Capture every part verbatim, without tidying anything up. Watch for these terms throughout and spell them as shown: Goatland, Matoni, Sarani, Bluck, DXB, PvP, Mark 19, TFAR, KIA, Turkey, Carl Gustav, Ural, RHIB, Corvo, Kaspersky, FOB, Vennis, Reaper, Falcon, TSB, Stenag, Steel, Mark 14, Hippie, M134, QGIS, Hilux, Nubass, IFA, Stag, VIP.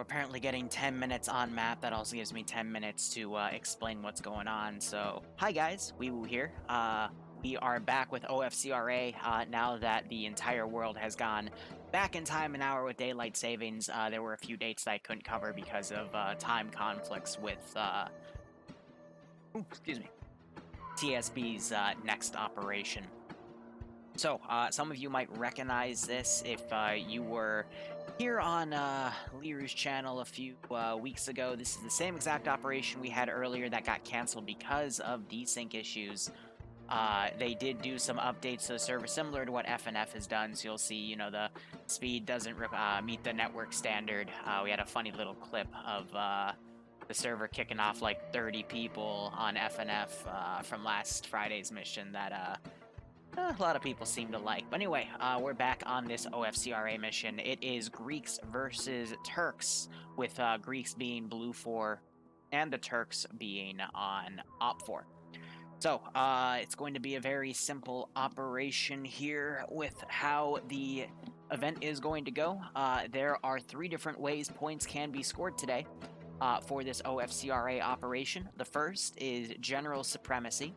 We're apparently getting ten minutes on map. That also gives me ten minutes to uh, explain what's going on. So, hi guys, WeeWoo here. Uh, we are back with O F C R A uh, now that the entire world has gone back in time an hour with daylight savings. Uh, there were a few dates that I couldn't cover because of uh, time conflicts with, uh, ooh, excuse me, T S B's uh, next operation. So, uh, some of you might recognize this if uh, you were here on uh, Liru's channel a few uh, weeks ago. This is the same exact operation we had earlier that got cancelled because of desync issues. Uh, they did do some updates to the server similar to what F N F has done, so you'll see, you know, the speed doesn't uh, meet the network standard. Uh, we had a funny little clip of uh, the server kicking off like thirty people on F N F uh, from last Friday's mission that... Uh, A lot of people seem to like. But anyway, uh, we're back on this O F C R A mission. It is Greeks versus Turks, with uh, Greeks being blue four and the Turks being on op four. So, uh, it's going to be a very simple operation here with how the event is going to go. Uh, there are three different ways points can be scored today uh, for this O F C R A operation. The first is general supremacy.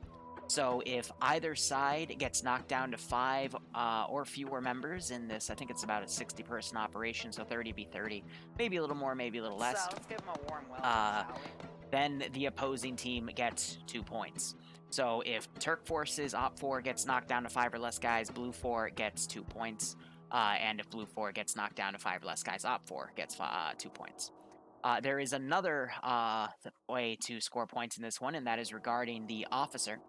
So if either side gets knocked down to five uh, or fewer members in this, I think it's about a sixty person operation, so thirty v thirty, maybe a little more, maybe a little less. So let's give them a warm welcome, uh, then the opposing team gets two points. So if Turk forces op four gets knocked down to five or less guys, blue four gets two points. Uh, and if blue four gets knocked down to five or less guys, op four gets uh, two points. Uh, there is another uh, way to score points in this one, and that is regarding the officer.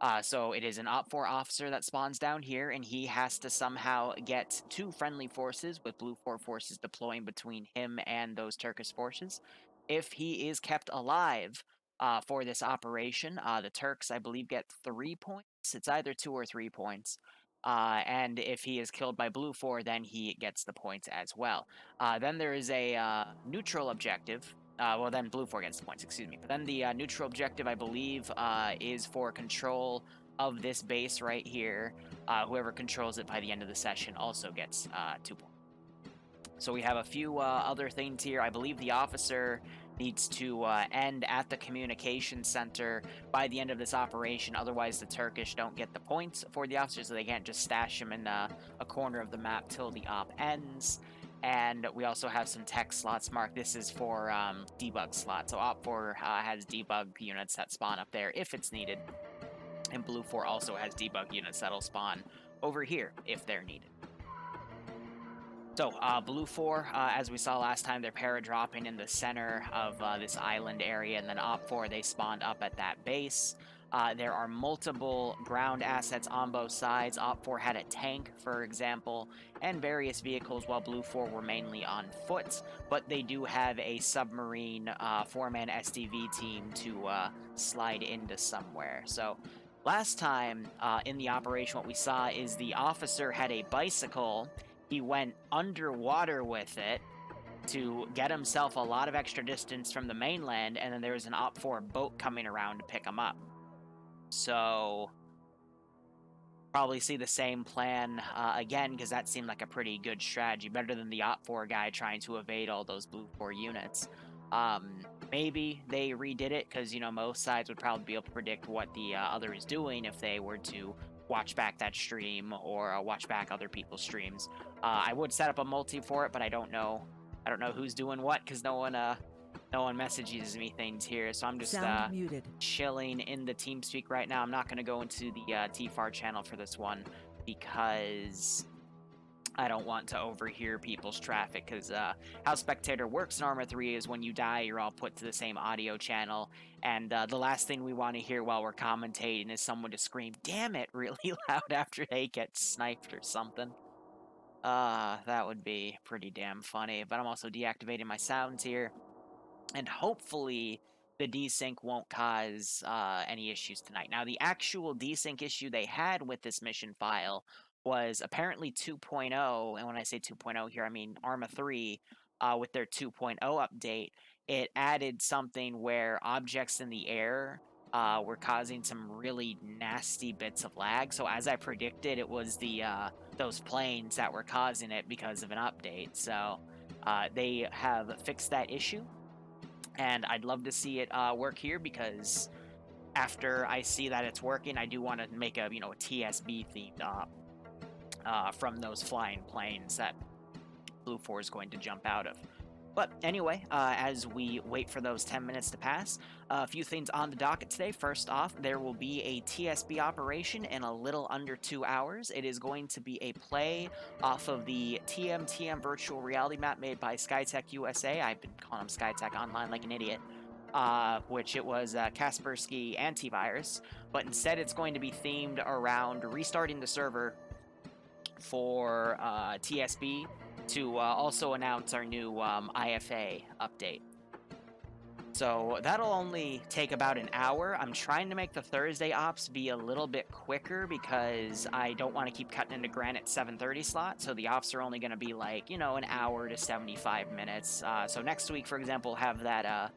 Uh, so it is an op four officer that spawns down here, and he has to somehow get two friendly forces, with blue four forces deploying between him and those Turkish forces. If he is kept alive uh, for this operation, uh, the Turks, I believe, get three points. It's either two or three points. Uh, and if he is killed by blue four, then he gets the points as well. Uh, then there is a uh, neutral objective. Uh, well, then blue four gets the points, excuse me. But then the uh, neutral objective, I believe, uh, is for control of this base right here. Uh, whoever controls it by the end of the session also gets uh, two points. So we have a few uh, other things here. I believe the officer needs to uh, end at the communication center by the end of this operation. Otherwise, the Turkish don't get the points for the officer, so they can't just stash him in uh, a corner of the map till the op ends. And we also have some tech slots marked. This is for um, debug slots. So op four uh, has debug units that spawn up there if it's needed. And blue four also has debug units that'll spawn over here if they're needed. So uh, blue four, uh, as we saw last time, they're para-dropping in the center of uh, this island area. And then op four, they spawned up at that base. Uh, there are multiple ground assets on both sides. op four had a tank, for example, and various vehicles, while blue four were mainly on foot, but they do have a submarine uh, four man S D V team to uh, slide into somewhere. So last time uh, in the operation, what we saw is the officer had a bicycle. He went underwater with it to get himself a lot of extra distance from the mainland, and then there was an op four boat coming around to pick him up. So, probably see the same plan uh, again, because that seemed like a pretty good strategy. Better than the op four guy trying to evade all those blue four units. Um, maybe they redid it, because, you know, most sides would probably be able to predict what the uh, other is doing if they were to watch back that stream or uh, watch back other people's streams. Uh, I would set up a multi for it, but I don't know. I don't know who's doing what, because no one... Uh, No one messages me things here, so I'm just uh, chilling in the TeamSpeak right now. I'm not going to go into the uh, T F A R channel for this one because I don't want to overhear people's traffic. Because uh, how Spectator works in Arma three is when you die, you're all put to the same audio channel. And uh, the last thing we want to hear while we're commentating is someone to scream, "Damn it," really loud after they get sniped or something. Uh, that would be pretty damn funny. But I'm also deactivating my sounds here. And hopefully the desync won't cause uh, any issues tonight. Now, the actual desync issue they had with this mission file was apparently two point oh. And when I say two point oh here, I mean Arma three uh, with their two point oh update. It added something where objects in the air uh, were causing some really nasty bits of lag. So as I predicted, it was the uh, those planes that were causing it because of an update. So... Uh, they have fixed that issue, and I'd love to see it uh, work here, because after I see that it's working, I do want to make a, you know, a T S B themed op uh, from those flying planes that Blue four is going to jump out of. But anyway, uh, as we wait for those ten minutes to pass, uh, a few things on the docket today. First off, there will be a T S B operation in a little under two hours. It is going to be a play off of the T M T M virtual reality map made by Skytech U S A. I've been calling them Skytech Online like an idiot, uh, which it was uh, Kaspersky Antivirus. But instead, it's going to be themed around restarting the server for uh, T S B, to uh, also announce our new um, I F A update. So that'll only take about an hour. I'm trying to make the Thursday ops be a little bit quicker, because I don't want to keep cutting into Granite's seven thirty slot, so the ops are only going to be like, you know, an hour to seventy-five minutes. Uh, so next week, for example, have that, uh,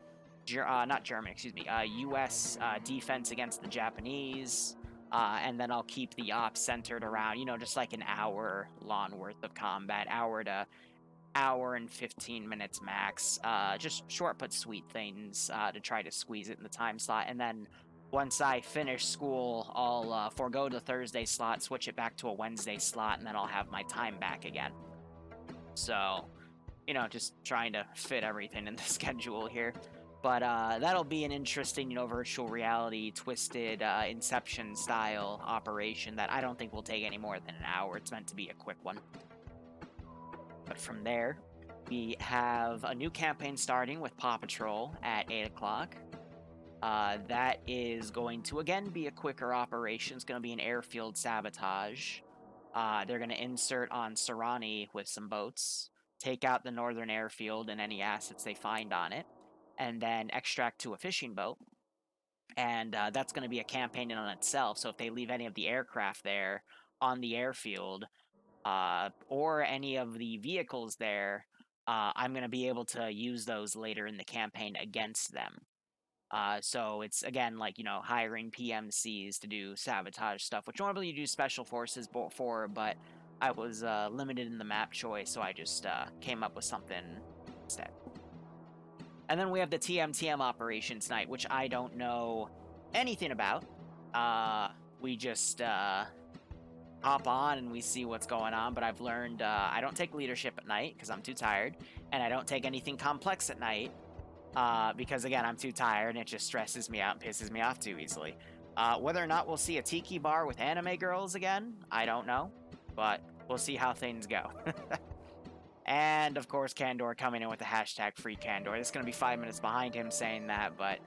ger uh, not German, excuse me, uh, U S uh, defense against the Japanese, Uh, and then I'll keep the ops centered around, you know, just like an hour long worth of combat, hour to hour and fifteen minutes max. Uh, just short but sweet things uh, to try to squeeze it in the time slot. And then once I finish school, I'll uh, forego the Thursday slot, switch it back to a Wednesday slot, and then I'll have my time back again. So, you know, just trying to fit everything in the schedule here. But uh, that'll be an interesting, you know, virtual reality, twisted, uh, Inception-style operation that I don't think will take any more than an hour. It's meant to be a quick one. But from there, we have a new campaign starting with Paw Patrol at eight o'clock. Uh, that is going to, again, be a quicker operation. It's going to be an airfield sabotage. Uh, they're going to insert on Sarani with some boats, take out the northern airfield and any assets they find on it, and then extract to a fishing boat, and uh, that's going to be a campaign in on itself. So if they leave any of the aircraft there on the airfield, uh, or any of the vehicles there, uh, I'm going to be able to use those later in the campaign against them. Uh, so it's, again, like, you know, hiring P M Cs to do sabotage stuff, which normally you do special forces for, but I was uh, limited in the map choice, so I just uh, came up with something instead. And then we have the T M T M operation tonight, which I don't know anything about. Uh, we just uh, hop on and we see what's going on. But I've learned uh, I don't take leadership at night because I'm too tired. And I don't take anything complex at night uh, because, again, I'm too tired and it just stresses me out and pisses me off too easily. Uh, whether or not we'll see a tiki bar with anime girls again, I don't know. But we'll see how things go. And, of course, Kandor coming in with the hashtag free Kandor. It's going to be five minutes behind him saying that, but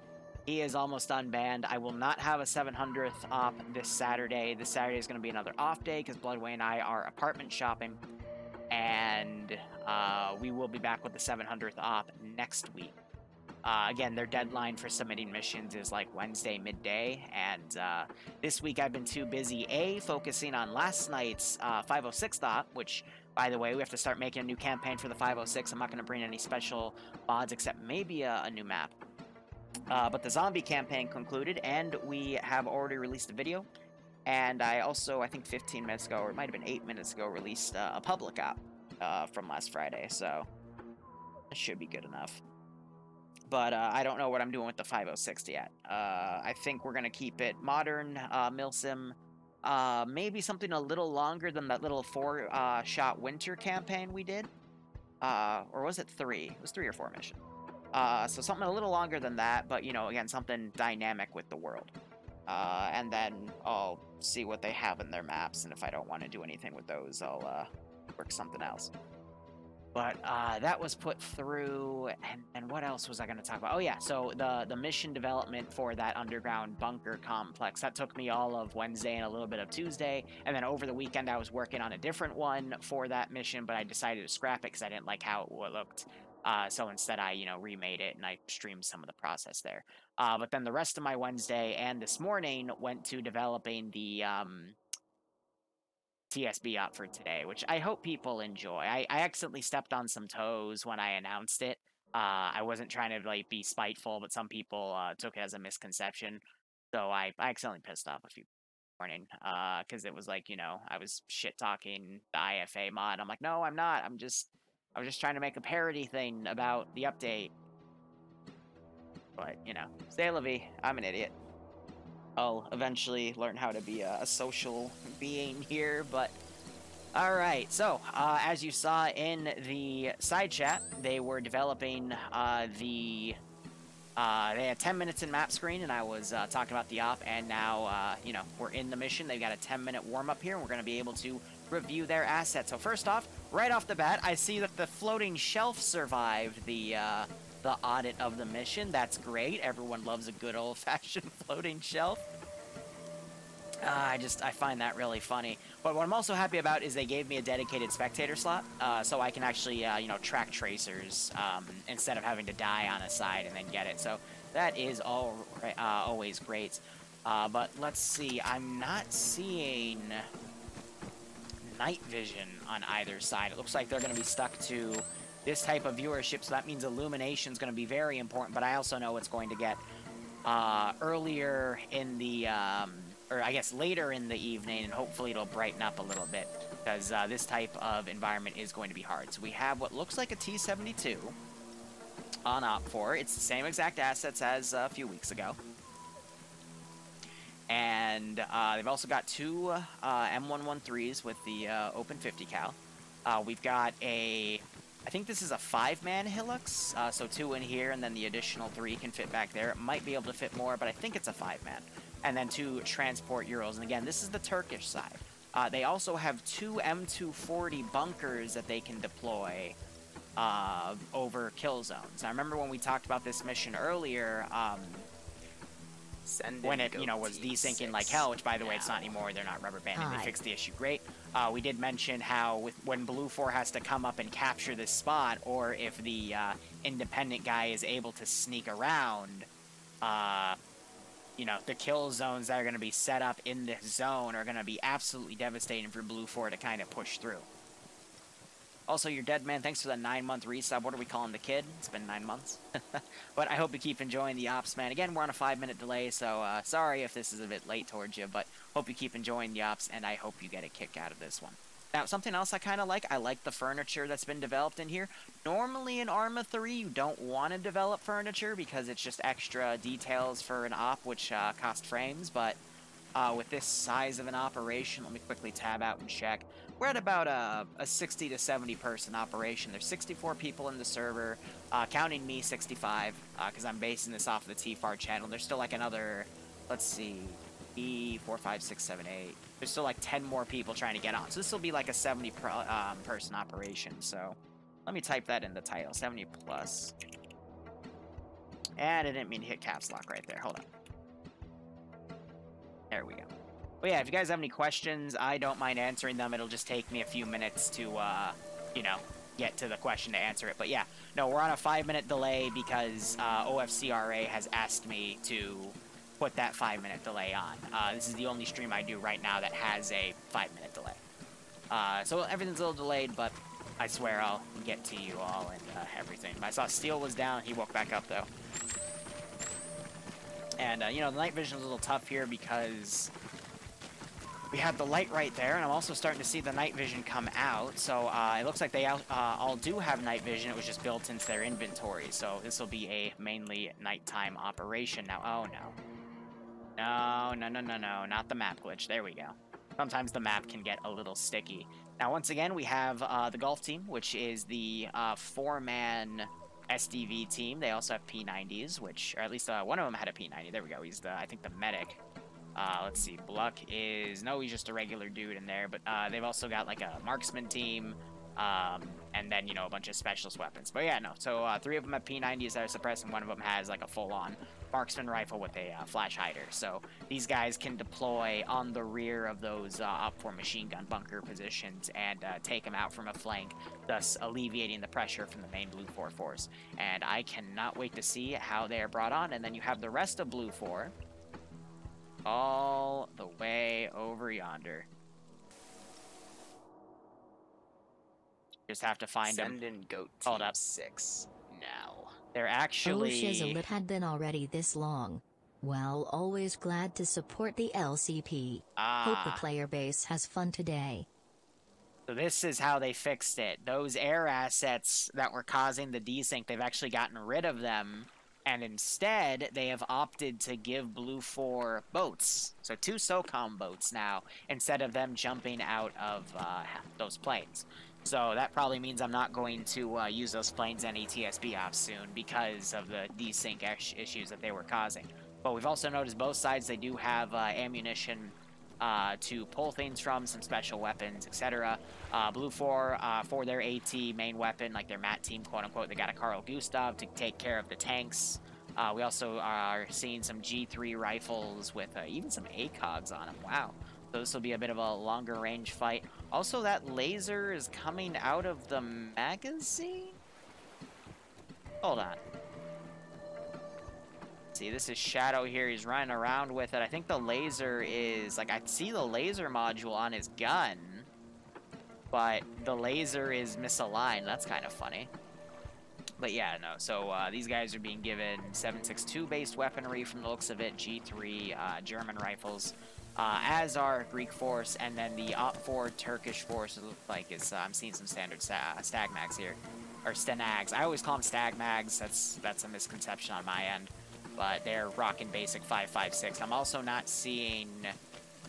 he is almost unbanned. I will not have a seven hundredth op this Saturday. This Saturday is going to be another off day because Bloodway and I are apartment shopping. And uh, we will be back with the seven hundredth op next week. Uh, again, their deadline for submitting missions is like Wednesday midday, and uh, this week I've been too busy, A, focusing on last night's uh, five oh sixth op, which, by the way, we have to start making a new campaign for the five oh six. I'm not going to bring any special mods except maybe a, a new map. Uh, but the zombie campaign concluded, and we have already released a video. And I also, I think fifteen minutes ago, or it might have been eight minutes ago, released uh, a public op uh, from last Friday. So that should be good enough. But uh, I don't know what I'm doing with the five oh six yet. Uh, I think we're going to keep it modern, uh, milsim. Uh, maybe something a little longer than that little four-shot uh, winter campaign we did. Uh, or was it three? It was three or four missions. Uh, so something a little longer than that, but, you know, again, something dynamic with the world. Uh, and then I'll see what they have in their maps, and if I don't want to do anything with those, I'll uh, work something else. But uh, that was put through, and, and what else was I going to talk about? Oh, yeah, so the, the mission development for that underground bunker complex, that took me all of Wednesday and a little bit of Tuesday, and then over the weekend I was working on a different one for that mission, but I decided to scrap it because I didn't like how it looked. Uh, so instead I, you know, remade it, and I streamed some of the process there. Uh, but then the rest of my Wednesday and this morning went to developing the Um, T S B op for today, which I hope people enjoy. I, I accidentally stepped on some toes when I announced it. Uh, I wasn't trying to, like, be spiteful, but some people uh, took it as a misconception. So I, I accidentally pissed off a few morning because uh, it was like, you know, I was shit talking the I F A mod. I'm like, no, I'm not. I'm just I was just trying to make a parody thing about the update. But, you know, c'est la vie. I'm an idiot. I'll eventually learn how to be a, a social being here, but... Alright, so, uh, as you saw in the side chat, they were developing uh, the... Uh, they had ten minutes in map screen, and I was uh, talking about the op, and now, uh, you know, we're in the mission. They've got a ten minute warm-up here, and we're going to be able to review their assets. So first off, right off the bat, I see that the floating shelf survived the, uh, the audit of the mission. That's great. Everyone loves a good old-fashioned floating shelf. Uh, I just, I find that really funny. But what I'm also happy about is they gave me a dedicated spectator slot, uh, so I can actually, uh, you know, track tracers um, instead of having to die on a side and then get it. So that is all uh, always great. Uh, but let's see, I'm not seeing night vision on either side. It looks like they're going to be stuck to this type of viewership, so that means illumination's going to be very important. But I also know it's going to get uh, earlier in the... Um, or I guess later in the evening, and hopefully it'll brighten up a little bit, because uh, this type of environment is going to be hard. So we have what looks like a T seventy-two on op four. It's the same exact assets as uh, a few weeks ago. And uh, they've also got two uh, M one thirteens with the uh, open fifty cal. Uh, we've got a, I think this is a five man Hilux, uh, so two in here, and then the additional three can fit back there. It might be able to fit more, but I think it's a five man. And then two transport Urals. And again, this is the Turkish side. Uh, they also have two M two forty bunkers that they can deploy uh, over kill zones. Now, I remember when we talked about this mission earlier, um, when it you know was desyncing like hell, which, by the way, it's not anymore. They're not rubber banding. They fixed the issue. Great. Uh, we did mention how with, when Blue four has to come up and capture this spot, or if the uh, independent guy is able to sneak around... Uh, You know, the kill zones that are going to be set up in this zone are going to be absolutely devastating for Blue four to kind of push through. Also, you're dead, man. Thanks for the nine month resub. What are we calling the kid? It's been nine months. But I hope you keep enjoying the ops, man. Again, we're on a five minute delay, so uh, sorry if this is a bit late towards you, but hope you keep enjoying the ops, and I hope you get a kick out of this one. Now, something else I kind of like, I like the furniture that's been developed in here. Normally in Arma three, you don't want to develop furniture because it's just extra details for an op, which uh, cost frames, but uh, with this size of an operation, let me quickly tab out and check. We're at about a, a sixty to seventy person operation. There's sixty-four people in the server, uh, counting me, sixty-five, because uh, I'm basing this off the T FAR channel. There's still like another, let's see... E, four, five, six, seven, eight. There's still like ten more people trying to get on. So this will be like a seventy per, um, person operation. So let me type that in the title, seventy plus. And I didn't mean to hit caps lock right there. Hold on. There we go. But yeah, if you guys have any questions, I don't mind answering them. It'll just take me a few minutes to, uh, you know, get to the question to answer it. But yeah, no, we're on a five minute delay because uh, O F C R A has asked me to put that five minute delay on. Uh, this is the only stream I do right now that has a five minute delay. Uh, so everything's a little delayed, but I swear I'll get to you all and uh, everything. I saw Steel was down, he woke back up though. And uh, you know, the night vision is a little tough here because we have the light right there, and I'm also starting to see the night vision come out. So uh, it looks like they uh, all do have night vision. It was just built into their inventory. So this will be a mainly nighttime operation now. Oh no. No, no, no, no, no, not the map glitch. There we go. Sometimes the map can get a little sticky. Now, once again, we have uh, the golf team, which is the uh, four man S D V team. They also have P ninety s, which, or at least uh, one of them had a P ninety. There we go. He's, the, I think, the medic. Uh, let's see. Bluck is, no, he's just a regular dude in there. But uh, they've also got, like, a marksman team. Um, and then, you know, a bunch of specialist weapons. But yeah, no, so uh, three of them have P ninety s that are suppressed, and one of them has, like, a full-on marksman rifle with a uh, flash hider. So these guys can deploy on the rear of those uh, op four machine gun bunker positions and uh, take them out from a flank, thus alleviating the pressure from the main Blue four force. And I cannot wait to see how they are brought on. And then you have the rest of Blue four all the way over yonder. Just have to find them. Send in Goat Team Hold up. six now. They're actually... Oh, Shizalit had been already this long. Well, always glad to support the L C P. Ah. Hope the player base has fun today. So this is how they fixed it. Those air assets that were causing the desync, they've actually gotten rid of them. And instead, they have opted to give Blue four boats. So two SOCOM boats now, instead of them jumping out of uh, those planes. So that probably means I'm not going to uh, use those planes any T S B off soon because of the desync issues that they were causing. But we've also noticed both sides, they do have uh, ammunition uh, to pull things from, some special weapons, et cetera. Uh, Blue four, uh, for their AT main weapon, like their MAT team, quote-unquote, they got a Carl Gustav to take care of the tanks. Uh, we also are seeing some G three rifles with uh, even some ACOGs on them. Wow. So this will be a bit of a longer range fight. Also, that laser is coming out of the magazine? Hold on. See, this is Shadow here. He's running around with it. I think the laser is... Like, I see the laser module on his gun. But the laser is misaligned. That's kind of funny. But yeah, no. So uh, these guys are being given seven six two-based weaponry from the looks of it. G three, uh, German rifles. Uh, as our Greek force, and then the Op four Turkish force, look like it's, uh, I'm seeing some standard sta stag mags here, or stenags. I always call them stag mags. That's that's a misconception on my end, but they're rocking basic five five six. I'm also not seeing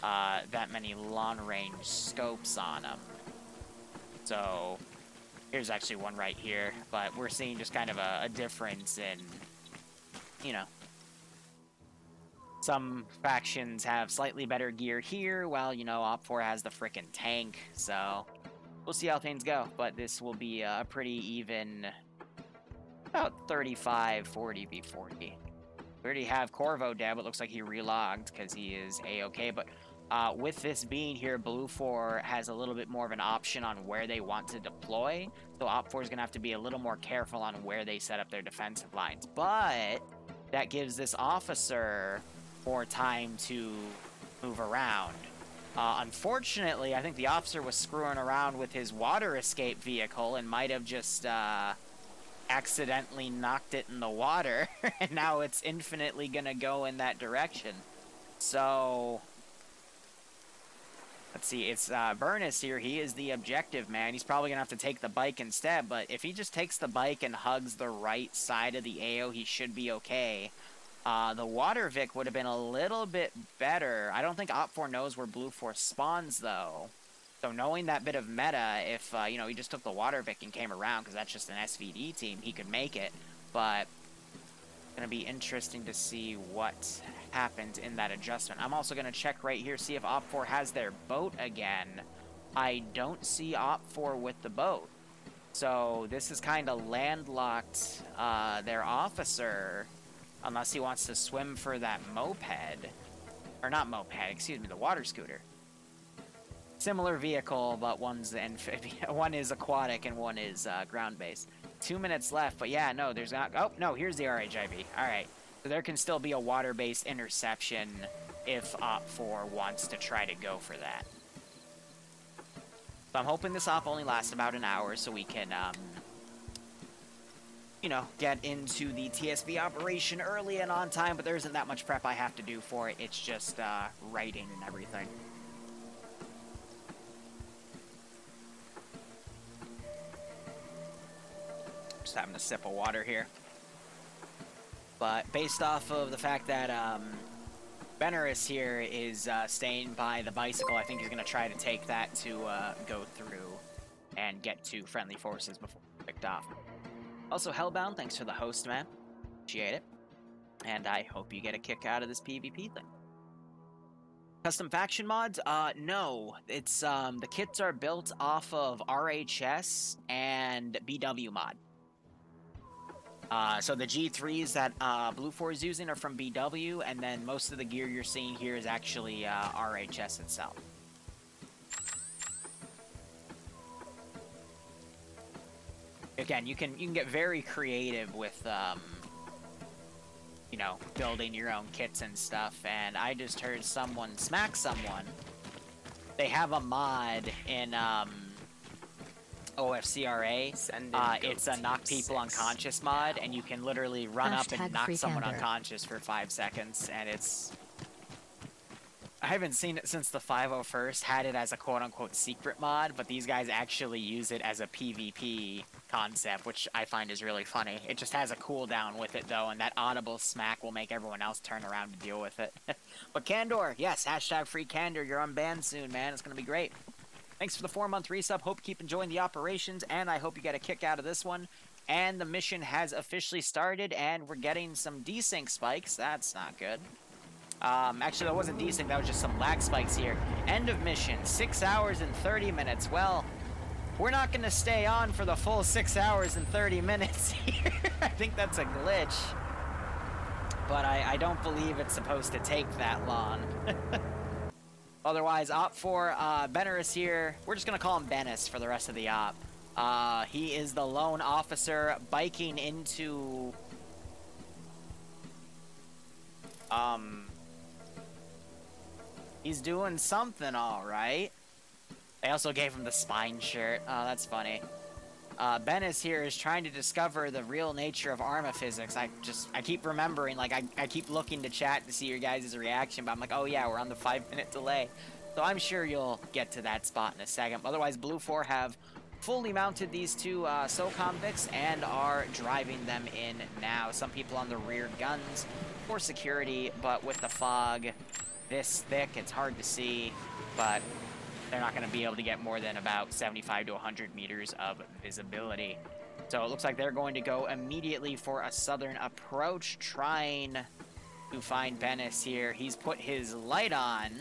uh, that many long-range scopes on them. So here's actually one right here, but we're seeing just kind of a, a difference in, you know. Some factions have slightly better gear here, while, you know, Op four has the frickin' tank, so we'll see how things go. But this will be a pretty even, about thirty-five, forty v forty. We already have Corvo dead, but it looks like he relogged because he is A-okay. But uh, with this being here, Blue four has a little bit more of an option on where they want to deploy, so Op four is going to have to be a little more careful on where they set up their defensive lines. But that gives this officer more time to move around. Uh, unfortunately, I think the officer was screwing around with his water escape vehicle and might have just uh, accidentally knocked it in the water, and now it's infinitely gonna go in that direction. So, let's see, it's uh, Vennis here. He is the objective man. He's probably gonna have to take the bike instead, but if he just takes the bike and hugs the right side of the A O, he should be okay. Uh, the Water Vic would have been a little bit better. I don't think Op four knows where Blue four spawns, though. So knowing that bit of meta, if, uh, you know, he just took the Water Vic and came around, because that's just an S V D team, he could make it. But it's going to be interesting to see what happens in that adjustment. I'm also going to check right here, see if Op four has their boat again. I don't see Op four with the boat. So this is kind of landlocked uh, their officer... Unless he wants to swim for that moped. Or not moped, excuse me, the water scooter. Similar vehicle, but one's amphibious, one is aquatic and one is uh, ground-based. Two minutes left, but yeah, no, there's not... Oh, no, here's the R H I B. All right, so there can still be a water-based interception if Op four wants to try to go for that. So I'm hoping this op only lasts about an hour so we can... Um, you know, get into the T S B operation early and on time, but there isn't that much prep I have to do for it. It's just uh, writing and everything. Just having a sip of water here. But based off of the fact that um, Vennis here is uh, staying by the bicycle, I think he's going to try to take that to uh, go through and get to friendly forces before picked off. Also, Hellbound, thanks for the host, man. Appreciate it. And I hope you get a kick out of this PvP thing. Custom faction mods? Uh, no. It's, um, the kits are built off of R H S and B W mod. Uh, so the G threes that, uh, Blue four is using are from B W, and then most of the gear you're seeing here is actually, uh, R H S itself. Again, you can you can get very creative with, um, you know, building your own kits and stuff. And I just heard someone smack someone. They have a mod in um, O F C R A. Uh, it's a knock people unconscious mod, and you can literally run up and knock someone unconscious for five seconds, and it's. I haven't seen it since the five oh first had it as a quote-unquote secret mod, but these guys actually use it as a PvP concept, which I find is really funny. It just has a cooldown with it, though, and that audible smack will make everyone else turn around to deal with it. But Candor, yes, hashtag free Candor, you're unbanned soon, man. It's going to be great. Thanks for the four-month resub. Hope you keep enjoying the operations, and I hope you get a kick out of this one. And the mission has officially started, and we're getting some desync spikes. That's not good. Um, actually, that wasn't desync. That was just some lag spikes here. End of mission, six hours and thirty minutes. Well, we're not going to stay on for the full six hours and thirty minutes here. I think that's a glitch. But I, I don't believe it's supposed to take that long. Otherwise, Op four, uh, Vennis here. We're just going to call him Vennis for the rest of the op. Uh, he is the lone officer biking into, um, he's doing something all right. They also gave him the spine shirt. Oh, that's funny. Uh, Vennis here is trying to discover the real nature of Arma physics. I just, I keep remembering, like, I, I keep looking to chat to see your guys' reaction, but I'm like, oh yeah, we're on the five minute delay. So I'm sure you'll get to that spot in a second. Otherwise, Blue four have fully mounted these two uh, SOCOM Vics and are driving them in now. Some people on the rear guns for security, but with the fog this thick, it's hard to see, but they're not going to be able to get more than about seventy-five to one hundred meters of visibility. So it looks like they're going to go immediately for a southern approach, trying to find Vennis here. He's put his light on.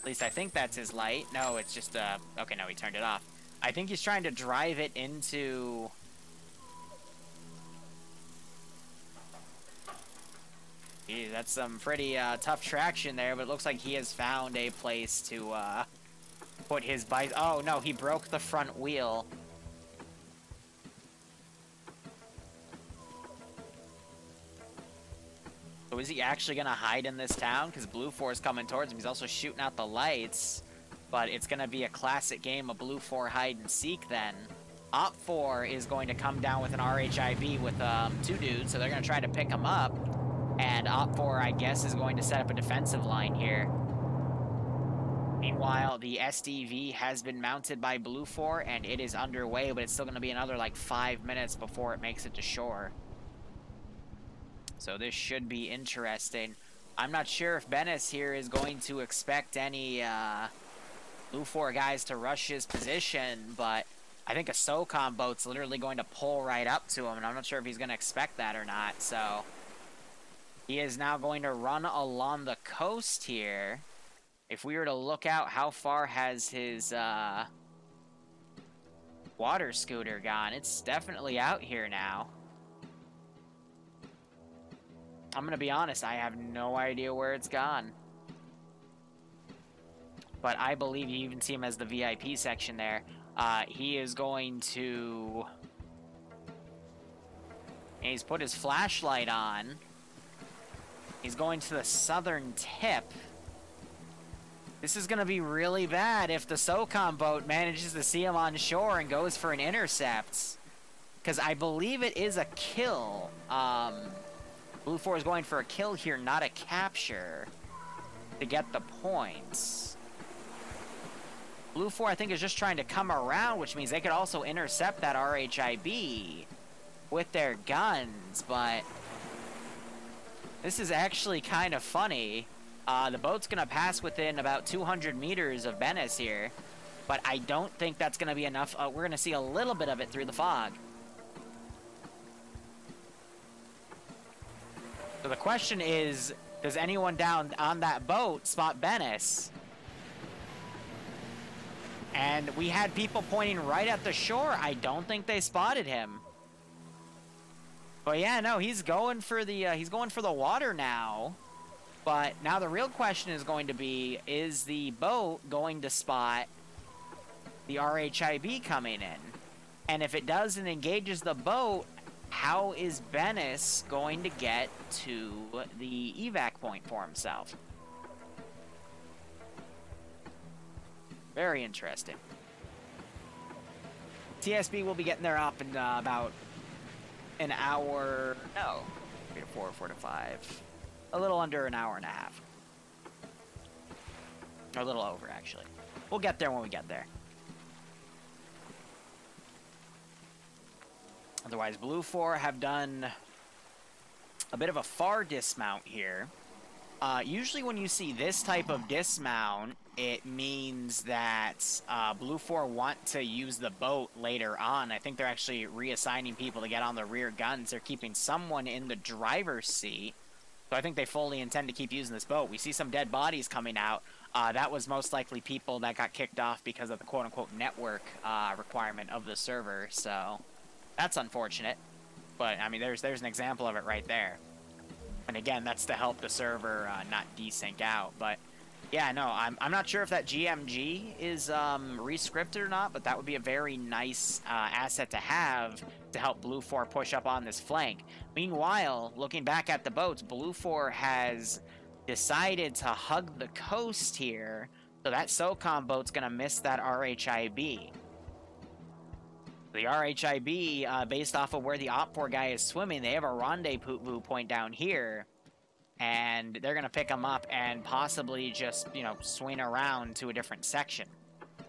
At least I think that's his light. No, it's just, uh, okay, no, he turned it off. I think he's trying to drive it into... Geez, that's some pretty uh, tough traction there, but it looks like he has found a place to uh, put his bike... Oh, no, he broke the front wheel. So is he actually going to hide in this town? Because Blue four is coming towards him. He's also shooting out the lights. But it's going to be a classic game of Blue four hide-and-seek then. Op four is going to come down with an R H I B with um, two dudes, so they're going to try to pick him up. And Op four, I guess, is going to set up a defensive line here. Meanwhile, the S D V has been mounted by Blue four, and it is underway, but it's still going to be another, like, five minutes before it makes it to shore. So this should be interesting. I'm not sure if Vennis here is going to expect any... Uh, Blue four guys to rush his position, but I think a SOCOM boat's literally going to pull right up to him, and I'm not sure if he's going to expect that or not, so... He is now going to run along the coast here. If we were to look out, how far has his, uh... water scooter gone? It's definitely out here now. I'm going to be honest, I have no idea where it's gone. But I believe you even see him as the V I P section there. Uh, he is going to... And he's put his flashlight on. He's going to the southern tip. This is going to be really bad if the SOCOM boat manages to see him on shore and goes for an intercept. Because I believe it is a kill. Um, Blue four is going for a kill here, not a capture. To get the points. Blue four, I think, is just trying to come around, which means they could also intercept that R H I B with their guns, but this is actually kind of funny. Uh, the boat's going to pass within about two hundred meters of Vennis here, but I don't think that's going to be enough. Uh, we're going to see a little bit of it through the fog. So the question is, does anyone down on that boat spot Vennis? And we had people pointing right at the shore. I don't think they spotted him. But yeah, no, he's going for the uh, he's going for the water now. But now the real question is going to be: is the boat going to spot the R H I B coming in? And if it does and engages the boat, how is Vennis going to get to the evac point for himself? Very interesting. T S B will be getting their op in uh, about an hour. No, three to four, four to five. A little under an hour and a half. Or a little over, actually. We'll get there when we get there. Otherwise, Blue four have done a bit of a far dismount here. Uh, usually when you see this type of dismount, it means that uh, Blue four want to use the boat later on. I think they're actually reassigning people to get on the rear guns. They're keeping someone in the driver's seat. So I think they fully intend to keep using this boat. We see some dead bodies coming out. Uh, that was most likely people that got kicked off because of the quote-unquote network uh, requirement of the server. So that's unfortunate. But, I mean, there's, there's an example of it right there. And again, that's to help the server uh, not desync out. But, yeah, no, I'm, I'm not sure if that G M G is um, re-scripted or not, but that would be a very nice uh, asset to have to help Blue four push up on this flank. Meanwhile, looking back at the boats, Blue four has decided to hug the coast here, so that SOCOM boat's going to miss that R H I B. The R H I B, uh, based off of where the Op four guy is swimming, they have a rendezvous point down here. And they're going to pick him up and possibly just, you know, swing around to a different section.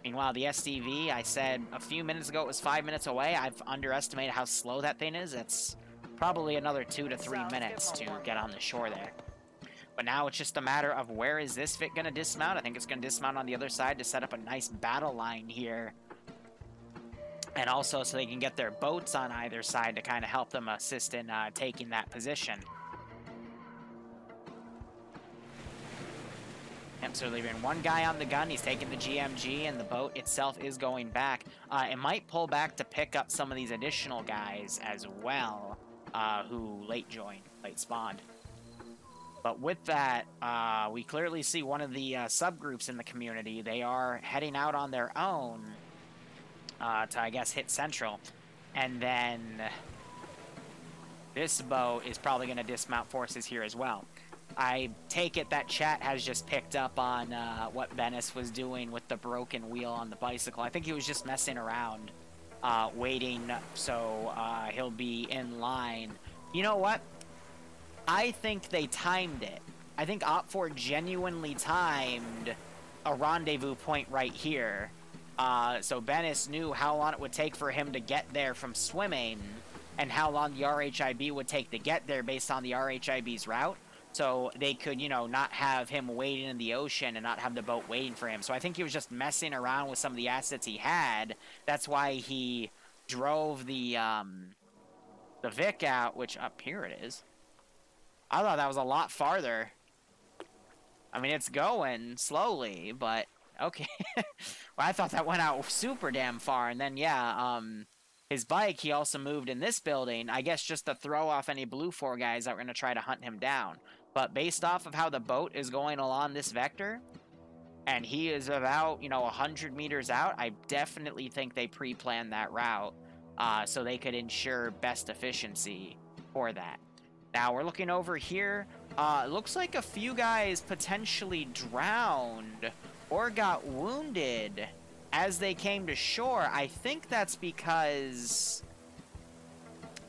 Meanwhile, the S D V, I said a few minutes ago it was five minutes away. I've underestimated how slow that thing is. It's probably another two to three minutes to get on the shore there. But now it's just a matter of where is this fit going to dismount. I think it's going to dismount on the other side to set up a nice battle line here. And also so they can get their boats on either side to kind of help them assist in uh, taking that position. Yep, so leaving one guy on the gun, he's taking the G M G, and the boat itself is going back. Uh, it might pull back to pick up some of these additional guys as well, uh, who late joined, late spawned. But with that, uh, we clearly see one of the uh, subgroups in the community. They are heading out on their own uh, to, I guess, hit Central. And then this boat is probably going to dismount forces here as well. I take it that chat has just picked up on uh, what Vennis was doing with the broken wheel on the bicycle. I think he was just messing around, uh, waiting, so uh, he'll be in line. You know what? I think they timed it. I think Op four genuinely timed a rendezvous point right here. Uh, so Vennis knew how long it would take for him to get there from swimming and how long the R H I B would take to get there based on the R H I B's route. So they could, you know, not have him waiting in the ocean and not have the boat waiting for him. So I think he was just messing around with some of the assets he had. That's why he drove the, um, the Vic out, which up here it is. I thought that was a lot farther. I mean, it's going slowly, but okay. Well, I thought that went out super damn far. And then, yeah, um... his bike, he also moved in this building, I guess just to throw off any Blue four guys that were going to try to hunt him down. But based off of how the boat is going along this vector, and he is about, you know, one hundred meters out, I definitely think they pre-planned that route uh, so they could ensure best efficiency for that. Now, we're looking over here. Uh, looks like a few guys potentially drowned or got wounded as they came to shore. I think that's because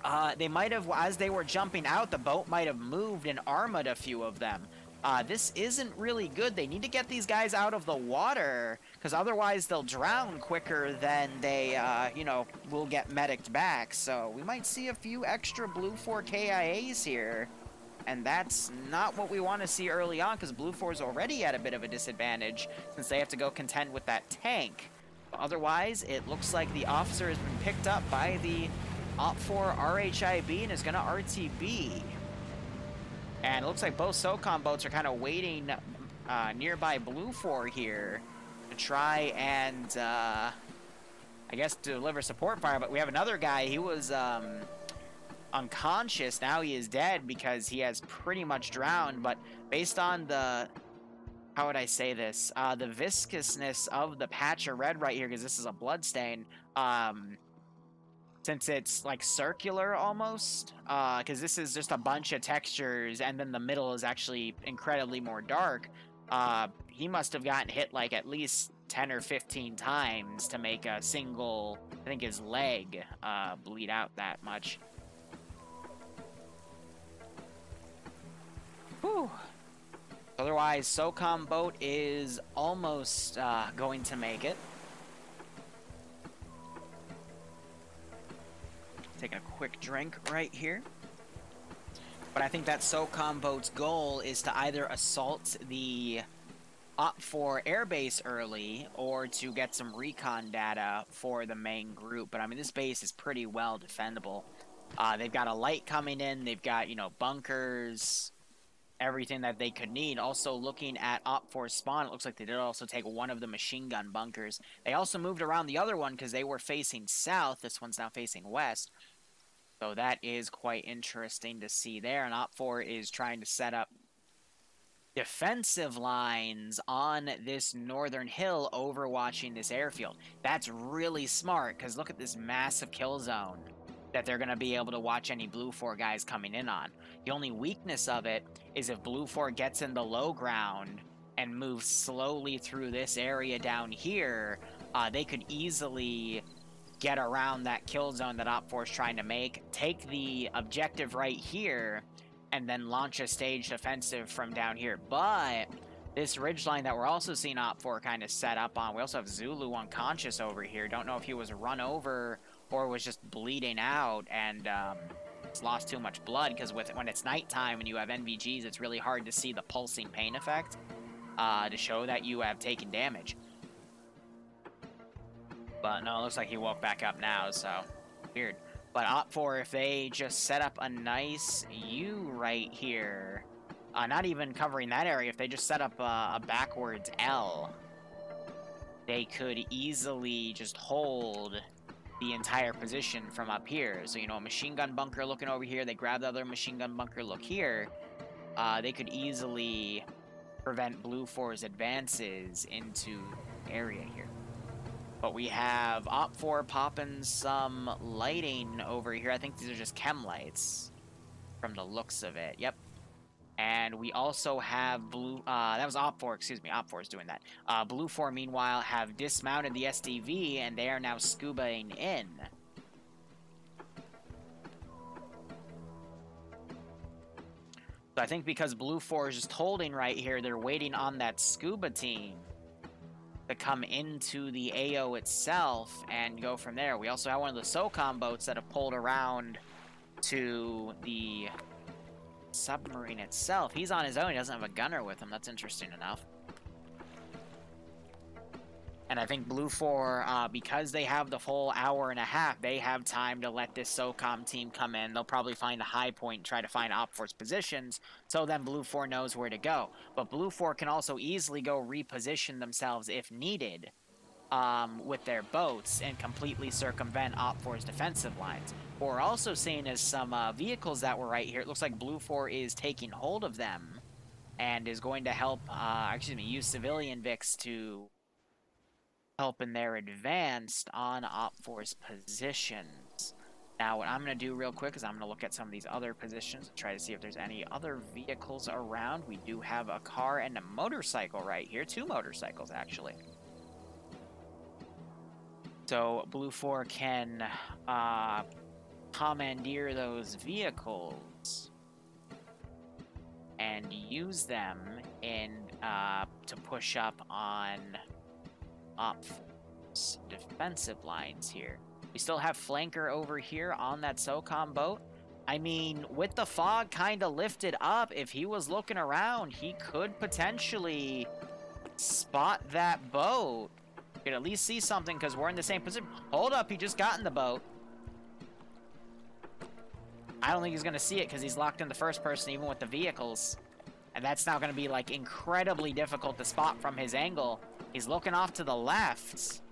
uh, they might have, as they were jumping out, the boat might have moved and armored a few of them. Uh, this isn't really good. They need to get these guys out of the water, because otherwise they'll drown quicker than they, uh, you know, will get mediced back. So we might see a few extra Blue four K I As here, and that's not what we want to see early on, because Blue four is already at a bit of a disadvantage since they have to go contend with that tank. But otherwise, it looks like the officer has been picked up by the Op four R H I B and is going to R T B. And it looks like both SOCOM boats are kind of waiting uh, nearby Blue four here to try and, uh, I guess, deliver support fire. But we have another guy. He was Um, unconscious. Now he is dead because he has pretty much drowned, but based on the, how would I say this, uh, the viscousness of the patch of red right here, because this is a blood stain, um, since it's like circular almost, uh, because this is just a bunch of textures and then the middle is actually incredibly more dark, uh, he must have gotten hit like at least ten or fifteen times to make a single, I think his leg, uh, bleed out that much. Whew. So Otherwise, SOCOM boat is almost uh, going to make it. Taking a quick drink right here. But I think that SOCOM boat's goal is to either assault the Op four airbase early or to get some recon data for the main group. But I mean, this base is pretty well defendable. Uh, they've got a light coming in. They've got, you know, bunkers, everything that they could need. Also, looking at Op four spawn, it looks like they did also take one of the machine gun bunkers. They also moved around the other one because they were facing south. This one's now facing west. So that is quite interesting to see there. And Op four is trying to set up defensive lines on this northern hill overwatching this airfield. That's really smart because look at this massive kill zone that they're going to be able to watch any Blue four guys coming in on. The only weakness of it is if Blue four gets in the low ground and moves slowly through this area down here, uh, they could easily get around that kill zone that Op four is trying to make, take the objective right here, and then launch a staged offensive from down here. But this ridgeline that we're also seeing Op four kind of set up on, we also have Zulu unconscious over here. Don't know if he was run over or was just bleeding out and um, it's lost too much blood, because with when it's nighttime and you have N V Gs, it's really hard to see the pulsing pain effect uh, to show that you have taken damage. But no, it looks like he woke back up now, so weird. But Op four, if they just set up a nice U right here, uh, not even covering that area, if they just set up a, a backwards L, they could easily just hold the entire position from up here. So, you know, a machine gun bunker looking over here, they grab the other machine gun bunker look here, uh, they could easily prevent Blue four's advances into the area here. But we have Op four popping some lighting over here. I think these are just chem lights from the looks of it. Yep. And we also have Blue, uh, that was Op four, excuse me, Op four is doing that. Uh, Blue four, meanwhile, have dismounted the S D V, and they are now scubaing in. So I think because Blue four is just holding right here, they're waiting on that scuba team to come into the A O itself and go from there. We also have one of the SOCOM boats that have pulled around to the submarine itself. He's on his own. He doesn't have a gunner with him. That's interesting enough. And I think Blue four, uh, because they have the full hour and a half, they have time to let this SOCOM team come in. They'll probably find a high point and try to find Op four's positions, so then Blue four knows where to go. But Blue four can also easily go reposition themselves if needed um, with their boats and completely circumvent Op four's defensive lines. What we're also seeing is some uh, vehicles that were right here. It looks like Blue four is taking hold of them and is going to help, uh, excuse me, use civilian V I Cs to help in their advanced on Op four's positions. Now, what I'm going to do real quick is I'm going to look at some of these other positions and try to see if there's any other vehicles around. We do have a car and a motorcycle right here. Two motorcycles, actually. So, Blue four can uh, commandeer those vehicles and use them in uh, to push up on Op four's defensive lines here. We still have Flanker over here on that SOCOM boat. I mean, with the fog kind of lifted up, if he was looking around, he could potentially spot that boat. You could at least see something because we're in the same position. Hold up, he just got in the boat. I don't think he's going to see it because he's locked in the first person even with the vehicles. And that's now going to be like incredibly difficult to spot from his angle. He's looking off to the left.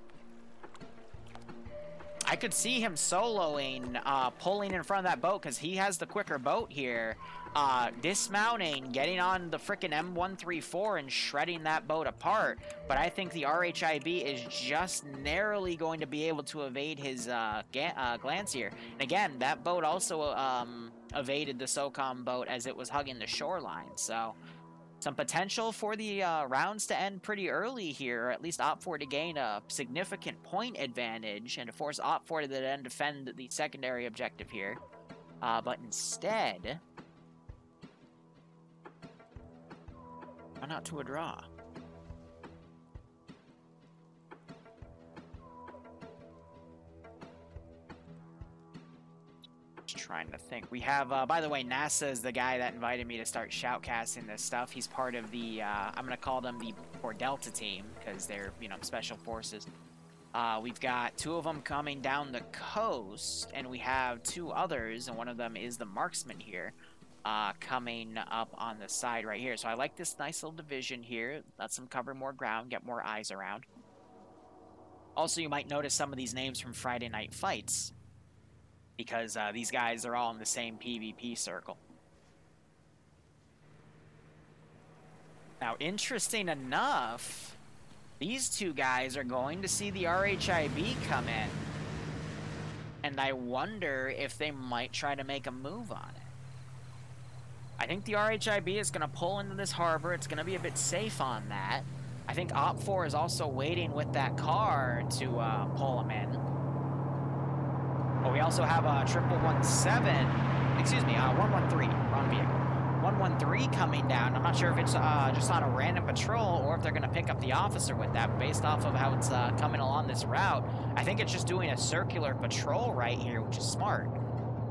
I could see him soloing, uh, pulling in front of that boat because he has the quicker boat here. Uh, dismounting, getting on the frickin' M one thirty-four and shredding that boat apart. But I think the R H I B is just narrowly going to be able to evade his uh, uh, glance here. And again, that boat also um, evaded the SOCOM boat as it was hugging the shoreline. So some potential for the uh, rounds to end pretty early here, or at least Op four to gain a significant point advantage and to force Op four to then defend the secondary objective here. Uh, but instead, Why not to a draw? Trying to think. We have, uh, by the way, NASA is the guy that invited me to start shoutcasting this stuff. He's part of the, uh, I'm going to call them the Core Delta team because they're, you know, special forces. Uh, we've got two of them coming down the coast, and we have two others, and one of them is the marksman here, uh, coming up on the side right here. So I like this nice little division here. Lets them cover more ground, get more eyes around. Also, you might notice some of these names from Friday Night Fights, because uh, these guys are all in the same PvP circle. Now, interesting enough, these two guys are going to see the R H I B come in. And I wonder if they might try to make a move on it. I think the R H I B is going to pull into this harbor. It's going to be a bit safe on that. I think Op four is also waiting with that car to uh, pull them in. But we also have a triple one seven, excuse me, uh, one one three, wrong vehicle, one one three coming down. I'm not sure if it's uh, just on a random patrol or if they're gonna pick up the officer with that, based off of how it's uh, coming along this route. I think it's just doing a circular patrol right here, which is smart.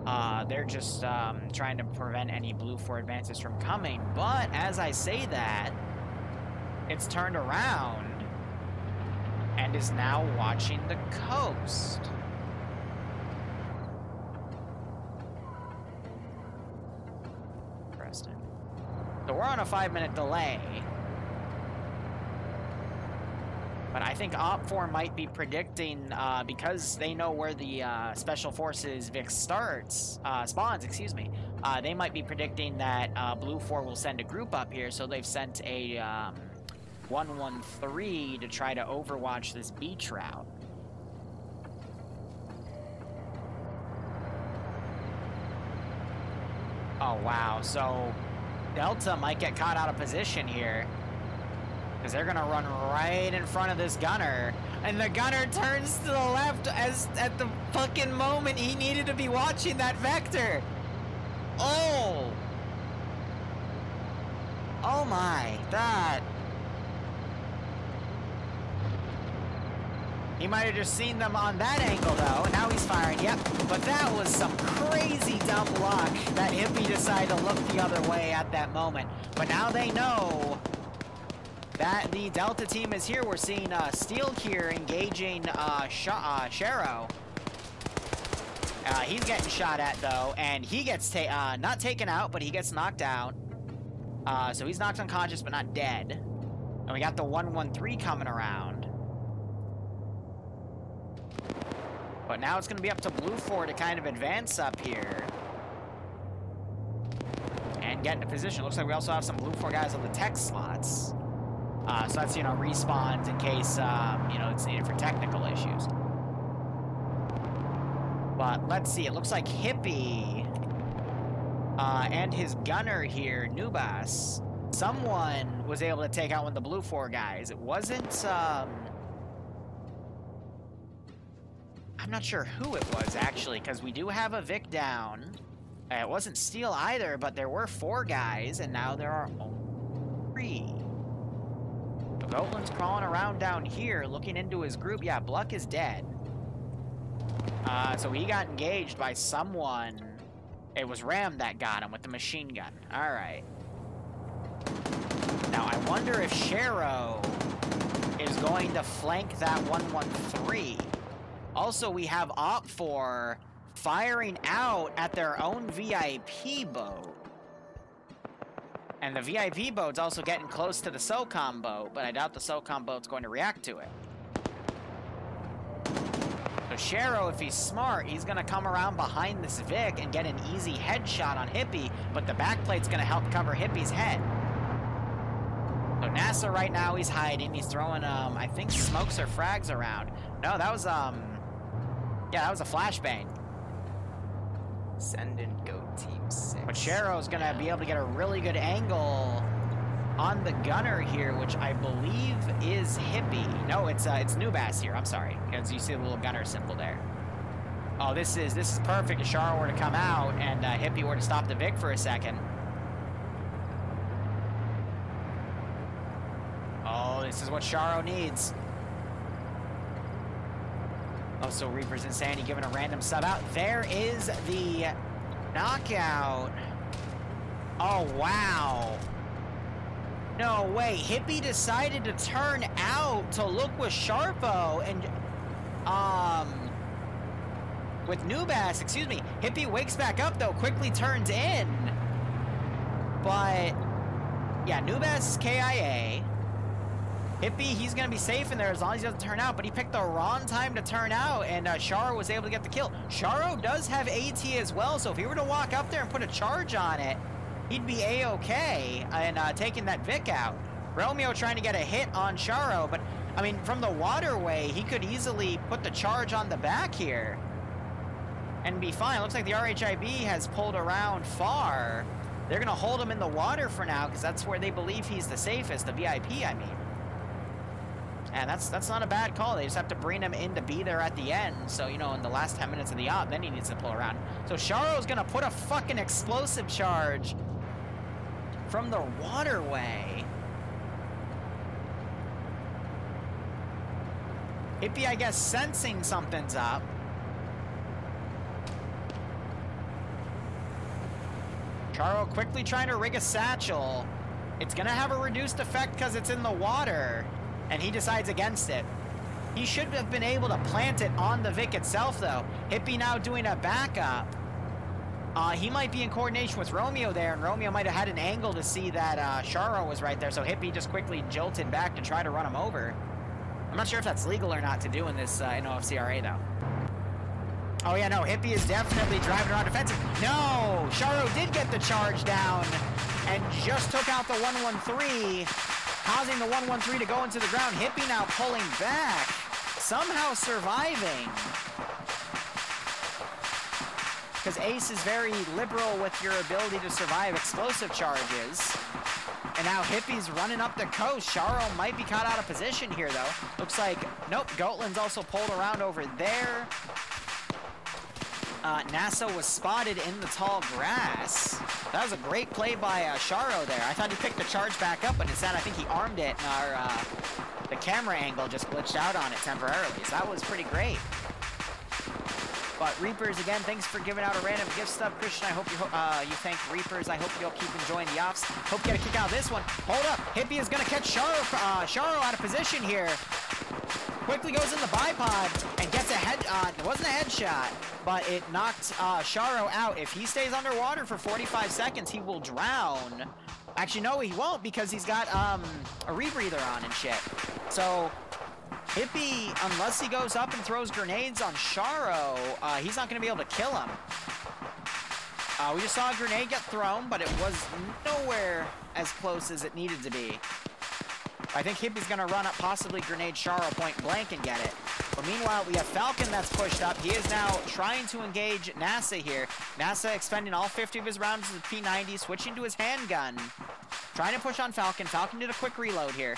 Uh, they're just um, trying to prevent any blue four advances from coming. But as I say that, it's turned around and is now watching the coast. So we're on a five-minute delay. But I think Op four might be predicting, uh, because they know where the uh, Special Forces Vic starts, uh, spawns, excuse me, uh, they might be predicting that uh, Blue four will send a group up here, so they've sent a um, one one three to try to overwatch this beach route. Oh, wow, so Delta might get caught out of position here, because they're gonna run right in front of this gunner, and the gunner turns to the left as at the fucking moment he needed to be watching that vector. Oh! Oh my, that... He might have just seen them on that angle, though, and now he's firing, yep. But that was some crazy dumb luck that Hippie decided to look the other way at that moment. But now they know that the Delta team is here. We're seeing uh, Steel here engaging uh, Sh uh, Sharo. Uh, he's getting shot at, though, and he gets ta uh, not taken out, but he gets knocked out. Uh, so he's knocked unconscious, but not dead. And we got the one one three coming around. But now it's going to be up to Blue four to kind of advance up here and get into position. Looks like we also have some Blue four guys on the tech slots. Uh, so that's, you know, respawns in case, um, you know, it's needed for technical issues. But let's see. It looks like Hippie uh, and his gunner here, Nubass, someone was able to take out one of the Blue four guys. It wasn't... Um, I'm not sure who it was, actually, because we do have a Vic down. Uh, it wasn't Steel either, but there were four guys, and now there are only three. So Goatland's crawling around down here, looking into his group. Yeah, Bluck is dead. Uh, so he got engaged by someone. It was Ram that got him with the machine gun. All right. Now, I wonder if Sharo is going to flank that one one three. Also, we have Op four firing out at their own V I P boat. And the V I P boat's also getting close to the SOCOM boat, but I doubt the SOCOM boat's going to react to it. So Sharo, if he's smart, he's going to come around behind this Vic and get an easy headshot on Hippie, but the backplate's going to help cover Hippie's head. So NASA right now, he's hiding. He's throwing, um, I think, smokes or frags around. No, that was, um... yeah, that was a flashbang. Send in Go Team six. But Sharo's gonna yeah. be able to get a really good angle on the gunner here, which I believe is Hippie. No, it's uh, it's Nubass here. I'm sorry, because you see the little gunner symbol there. Oh, this is this is perfect. If Sharo were to come out and uh, Hippie were to stop the Vic for a second. This is what Sharo needs. Also, Reaper's Insanity giving a random sub out. There is the knockout. Oh, wow. No way. Hippie decided to turn out to look with Sharpo and, um, with Nubass, excuse me. Hippie wakes back up, though, quickly turns in. But, yeah, Nubass is K I A. Hippie, he's going to be safe in there as long as he doesn't turn out, but he picked the wrong time to turn out, and uh, Sharo was able to get the kill. Sharo does have AT as well, so if he were to walk up there and put a charge on it, he'd be A-OK and uh, taking that Vic out. Romeo trying to get a hit on Sharo, but, I mean, from the waterway, he could easily put the charge on the back here and be fine. Looks like the R H I B has pulled around far. They're going to hold him in the water for now because that's where they believe he's the safest, the V I P, I mean. And that's that's not a bad call. They just have to bring him in to be there at the end. So, you know, in the last ten minutes of the op, then he needs to pull around. So Sharo's going to put a fucking explosive charge from the waterway. Hippie, I guess, sensing something's up. Sharo quickly trying to rig a satchel. It's going to have a reduced effect because it's in the water. And he decides against it. He should have been able to plant it on the Vic itself, though. Hippie now doing a backup. Uh, he might be in coordination with Romeo there, and Romeo might have had an angle to see that uh, Sharo was right there, so Hippie just quickly jolted back to try to run him over. I'm not sure if that's legal or not to do in this uh, in O F C R A, though. Oh, yeah, no, Hippie is definitely driving around defensive. No! Sharo did get the charge down and just took out the one one three. Causing the one one three to go into the ground. Hippie now pulling back, somehow surviving. Because Ace is very liberal with your ability to survive explosive charges. And now Hippie's running up the coast. Sharo might be caught out of position here, though. Looks like, nope, Goatland's also pulled around over there. Uh, NASA was spotted in the tall grass. That was a great play by uh, Sharo there. I thought he picked the charge back up, but instead I think he armed it, and our, uh, the camera angle just glitched out on it temporarily, so that was pretty great. But Reapers, again, thanks for giving out a random gift stub. Christian, I hope you, ho uh, you thank Reapers. I hope you'll keep enjoying the ops. Hope you get a kick out of this one. Hold up. Hippie is going to catch Sharo, uh, Sharo out of position here. Quickly goes in the bipod and gets a head, uh, it wasn't a headshot, but it knocked uh, Sharo out. If he stays underwater for forty-five seconds, he will drown. Actually, no, he won't because he's got um, a rebreather on and shit. So Hippie, unless he goes up and throws grenades on Sharo, uh, he's not gonna be able to kill him. Uh, we just saw a grenade get thrown, but it was nowhere as close as it needed to be. I think Hippie's going to run up, possibly grenade Sharo point blank and get it. But meanwhile, we have Falcon that's pushed up. He is now trying to engage NASA here. NASA expending all fifty of his rounds to the P ninety, switching to his handgun. Trying to push on Falcon. Falcon did a quick reload here.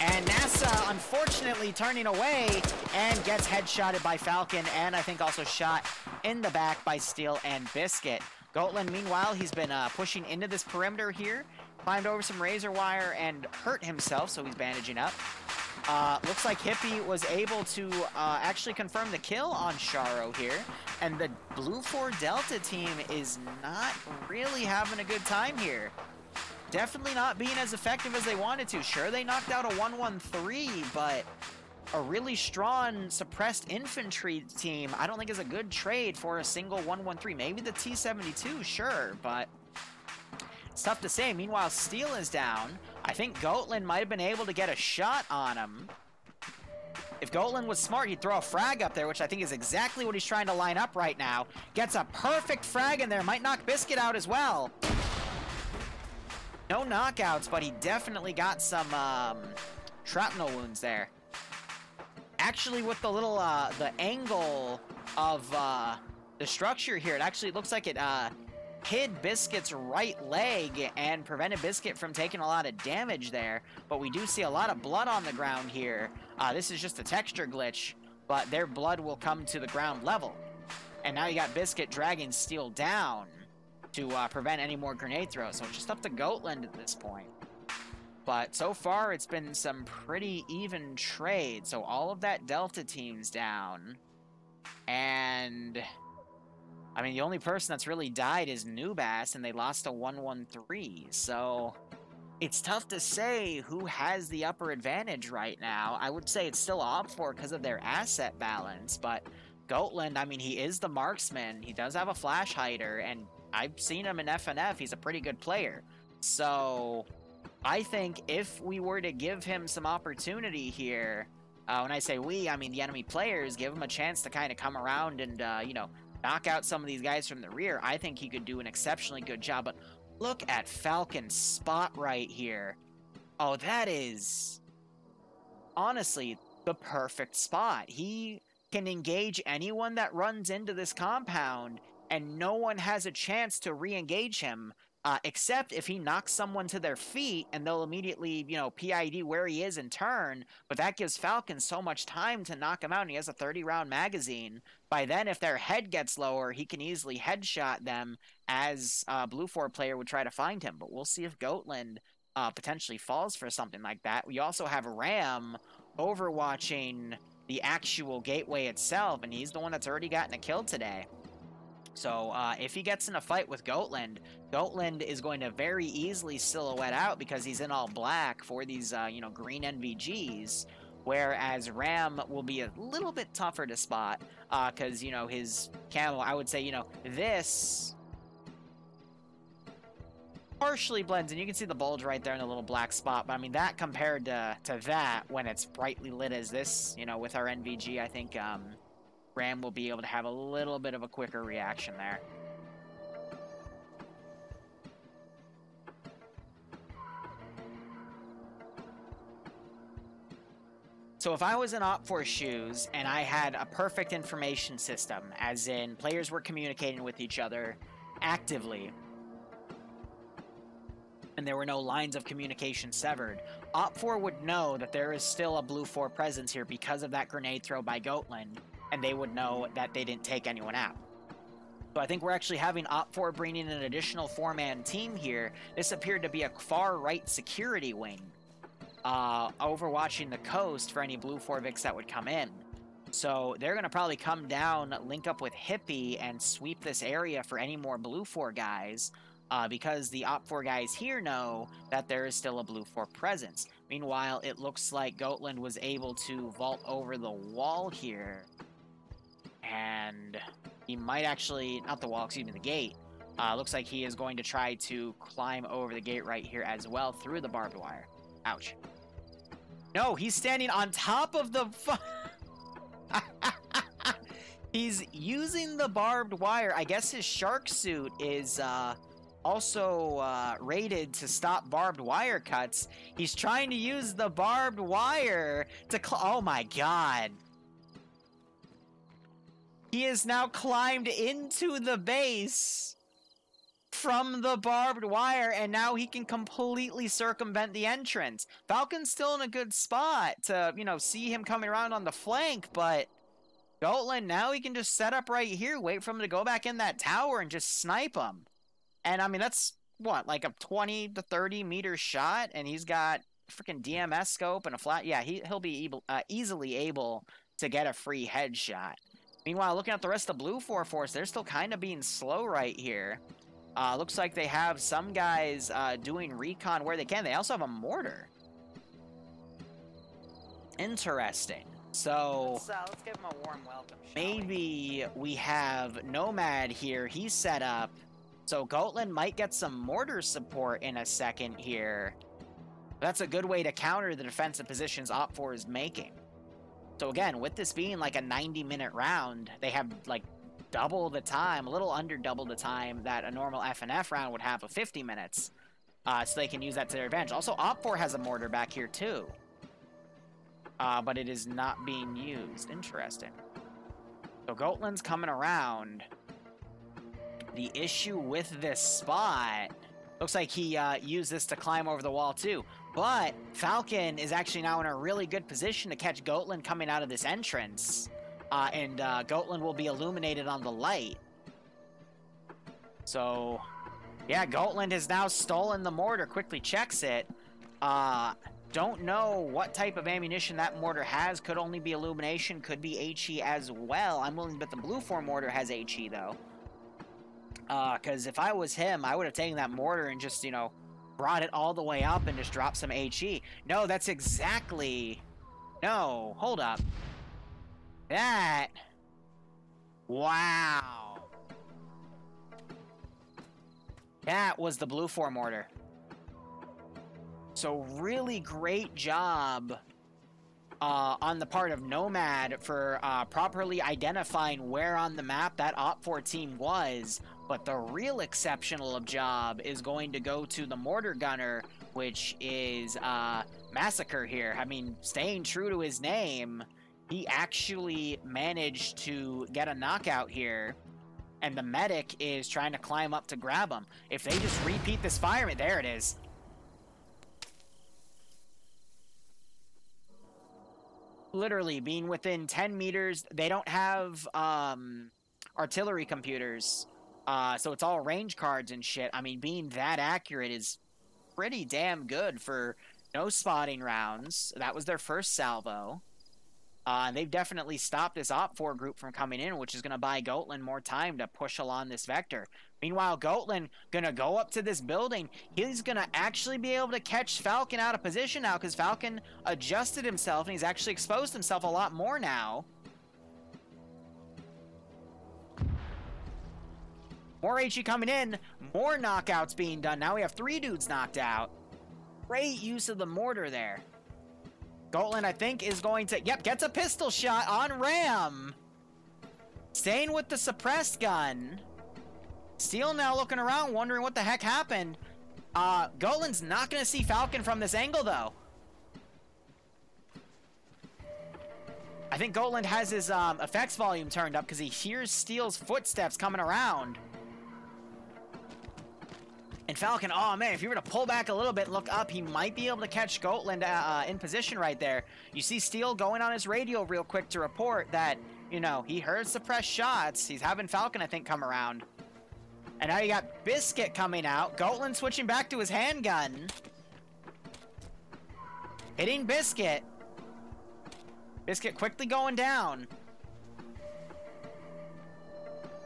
And NASA, unfortunately, turning away and gets headshotted by Falcon and I think also shot in the back by Steel and Biscuit. Goatland, meanwhile, he's been uh, pushing into this perimeter here. Climbed over some razor wire and hurt himself, so he's bandaging up. Uh, looks like Hippie was able to uh, actually confirm the kill on Sharo here. And the Blue four Delta team is not really having a good time here. Definitely not being as effective as they wanted to. Sure, they knocked out a one one three, but a really strong suppressed infantry team I don't think is a good trade for a single one one three. Maybe the T seventy-two, sure, but it's tough to say. Meanwhile, Steel is down. I think Goatland might have been able to get a shot on him. If Goatland was smart, he'd throw a frag up there, which I think is exactly what he's trying to line up right now. Gets a perfect frag in there. Might knock Biscuit out as well. No knockouts, but he definitely got some um, shrapnel wounds there. Actually, with the little, uh, the angle of uh, the structure here, it actually looks like it... Uh, hid Biscuit's right leg and prevented Biscuit from taking a lot of damage there, but we do see a lot of blood on the ground here. Uh, this is just a texture glitch, but their blood will come to the ground level. And now you got Biscuit dragging Steel down to uh, prevent any more grenade throws, so it's just up to Goatland at this point. But so far, it's been some pretty even trade. So all of that Delta team's down. And I mean, the only person that's really died is Nubass, and they lost a one one three. So it's tough to say who has the upper advantage right now. I would say it's still Op four because of their asset balance, but Goatland, I mean, he is the marksman. He does have a flash hider, and I've seen him in F N F. He's a pretty good player. So I think if we were to give him some opportunity here, uh, when I say we, I mean the enemy players, give him a chance to kind of come around and, uh, you know, knock out some of these guys from the rear, I think he could do an exceptionally good job. But look at Falcon's spot right here. Oh, that is honestly the perfect spot. He can engage anyone that runs into this compound, and no one has a chance to re-engage him, uh, except if he knocks someone to their feet, and they'll immediately, you know, P I D where he is and turn. But that gives Falcon so much time to knock him out, and he has a thirty round magazine. By then, if their head gets lower, he can easily headshot them, as uh, Blue four player would try to find him. But we'll see if Goatland uh, potentially falls for something like that. We also have Ram overwatching the actual gateway itself, and he's the one that's already gotten a kill today. So uh, if he gets in a fight with Goatland, Goatland is going to very easily silhouette out because he's in all black for these, uh, you know, green N V Gs, whereas Ram will be a little bit tougher to spot because, uh, you know, his camo, I would say, you know, this partially blends, and you can see the bulge right there in the little black spot, but I mean, that compared to, to that, when it's brightly lit as this, you know, with our N V G, I think um, Ram will be able to have a little bit of a quicker reaction there. So if I was in Op four shoes, and I had a perfect information system, as in players were communicating with each other actively, and there were no lines of communication severed, Op four would know that there is still a Blue four presence here because of that grenade throw by Goatland, and they would know that they didn't take anyone out. So I think we're actually having Op four bring in an additional four man team here. This appeared to be a far right security wing, uh, overwatching the coast for any Blue four Vics that would come in. So they're going to probably come down, link up with Hippie, and sweep this area for any more Blue four guys. Uh, because the Op four guys here know that there is still a Blue four presence. Meanwhile, it looks like Goatland was able to vault over the wall here. And he might actually, not the wall, excuse me, the gate. Uh, looks like he is going to try to climb over the gate right here as well through the barbed wire. Ouch. No, he's standing on top of the... He's using the barbed wire. I guess his shark suit is... Uh, also uh, rated to stop barbed wire cuts. He's trying to use the barbed wire to cl- oh my god. He has now climbed into the base from the barbed wire, and now he can completely circumvent the entrance. Falcon's still in a good spot to, you know, see him coming around on the flank, but Goatland, now he can just set up right here, wait for him to go back in that tower and just snipe him. And, I mean, that's, what, like a twenty to thirty meter shot? And he's got freaking D M S scope and a flat... Yeah, he, he'll be able, uh, easily able to get a free headshot. Meanwhile, looking at the rest of the Blue four Force, they're still kind of being slow right here. Uh, looks like they have some guys uh, doing recon where they can. They also have a mortar. Interesting. So, let's, uh, let's give him a warm welcome, maybe we? we have Nomad here. He's set up. So Goatland might get some mortar support in a second here. That's a good way to counter the defensive positions Op four is making. So again, with this being like a ninety minute round, they have like double the time, a little under double the time that a normal F N F round would have of fifty minutes. Uh, so they can use that to their advantage. Also, Op four has a mortar back here too. Uh, but it is not being used. Interesting. So Goatland's coming around. The issue with this spot, looks like he uh, used this to climb over the wall too, but Falcon is actually now in a really good position to catch Goatland coming out of this entrance, uh, and uh, Goatland will be illuminated on the light. So, yeah, Goatland has now stolen the mortar, quickly checks it, Uh, don't know what type of ammunition that mortar has. Could only be illumination, could be HE as well. I'm willing to bet the blue form mortar has HE though. Uh, cause if I was him, I would have taken that mortar and just, you know, brought it all the way up and just dropped some HE. No, that's exactly... No, hold up. That... Wow. That was the blue form mortar. So really great job uh, on the part of Nomad for uh, properly identifying where on the map that Op four team was. But the real exceptional job is going to go to the mortar gunner, which is uh, Massacre here. I mean, staying true to his name, he actually managed to get a knockout here. And the medic is trying to climb up to grab him. If they just repeat this firing, there it is. Literally being within ten meters, they don't have um, artillery computers. Uh, so it's all range cards and shit. I mean, being that accurate is pretty damn good for no spotting rounds. That was their first salvo. Uh, and they've definitely stopped this Op four group from coming in, which is going to buy Goatland more time to push along this vector. Meanwhile, Goatland going to go up to this building. He's going to actually be able to catch Falcon out of position now because Falcon adjusted himself and he's actually exposed himself a lot more now. More HE coming in, more knockouts being done. Now we have three dudes knocked out. Great use of the mortar there. Goatland, I think, is going to... Yep, gets a pistol shot on Ram. Staying with the suppressed gun. Steel now looking around, wondering what the heck happened. Uh, Goatland's not going to see Falcon from this angle, though. I think Goatland has his um, effects volume turned up because he hears Steel's footsteps coming around. And Falcon, oh man, if you were to pull back a little bit, look up, he might be able to catch Goatland uh, in position right there. You see Steel going on his radio real quick to report that, you know, he heard suppressed shots. He's having Falcon, I think, come around. And now you got Biscuit coming out. Goatland switching back to his handgun. Hitting Biscuit. Biscuit quickly going down.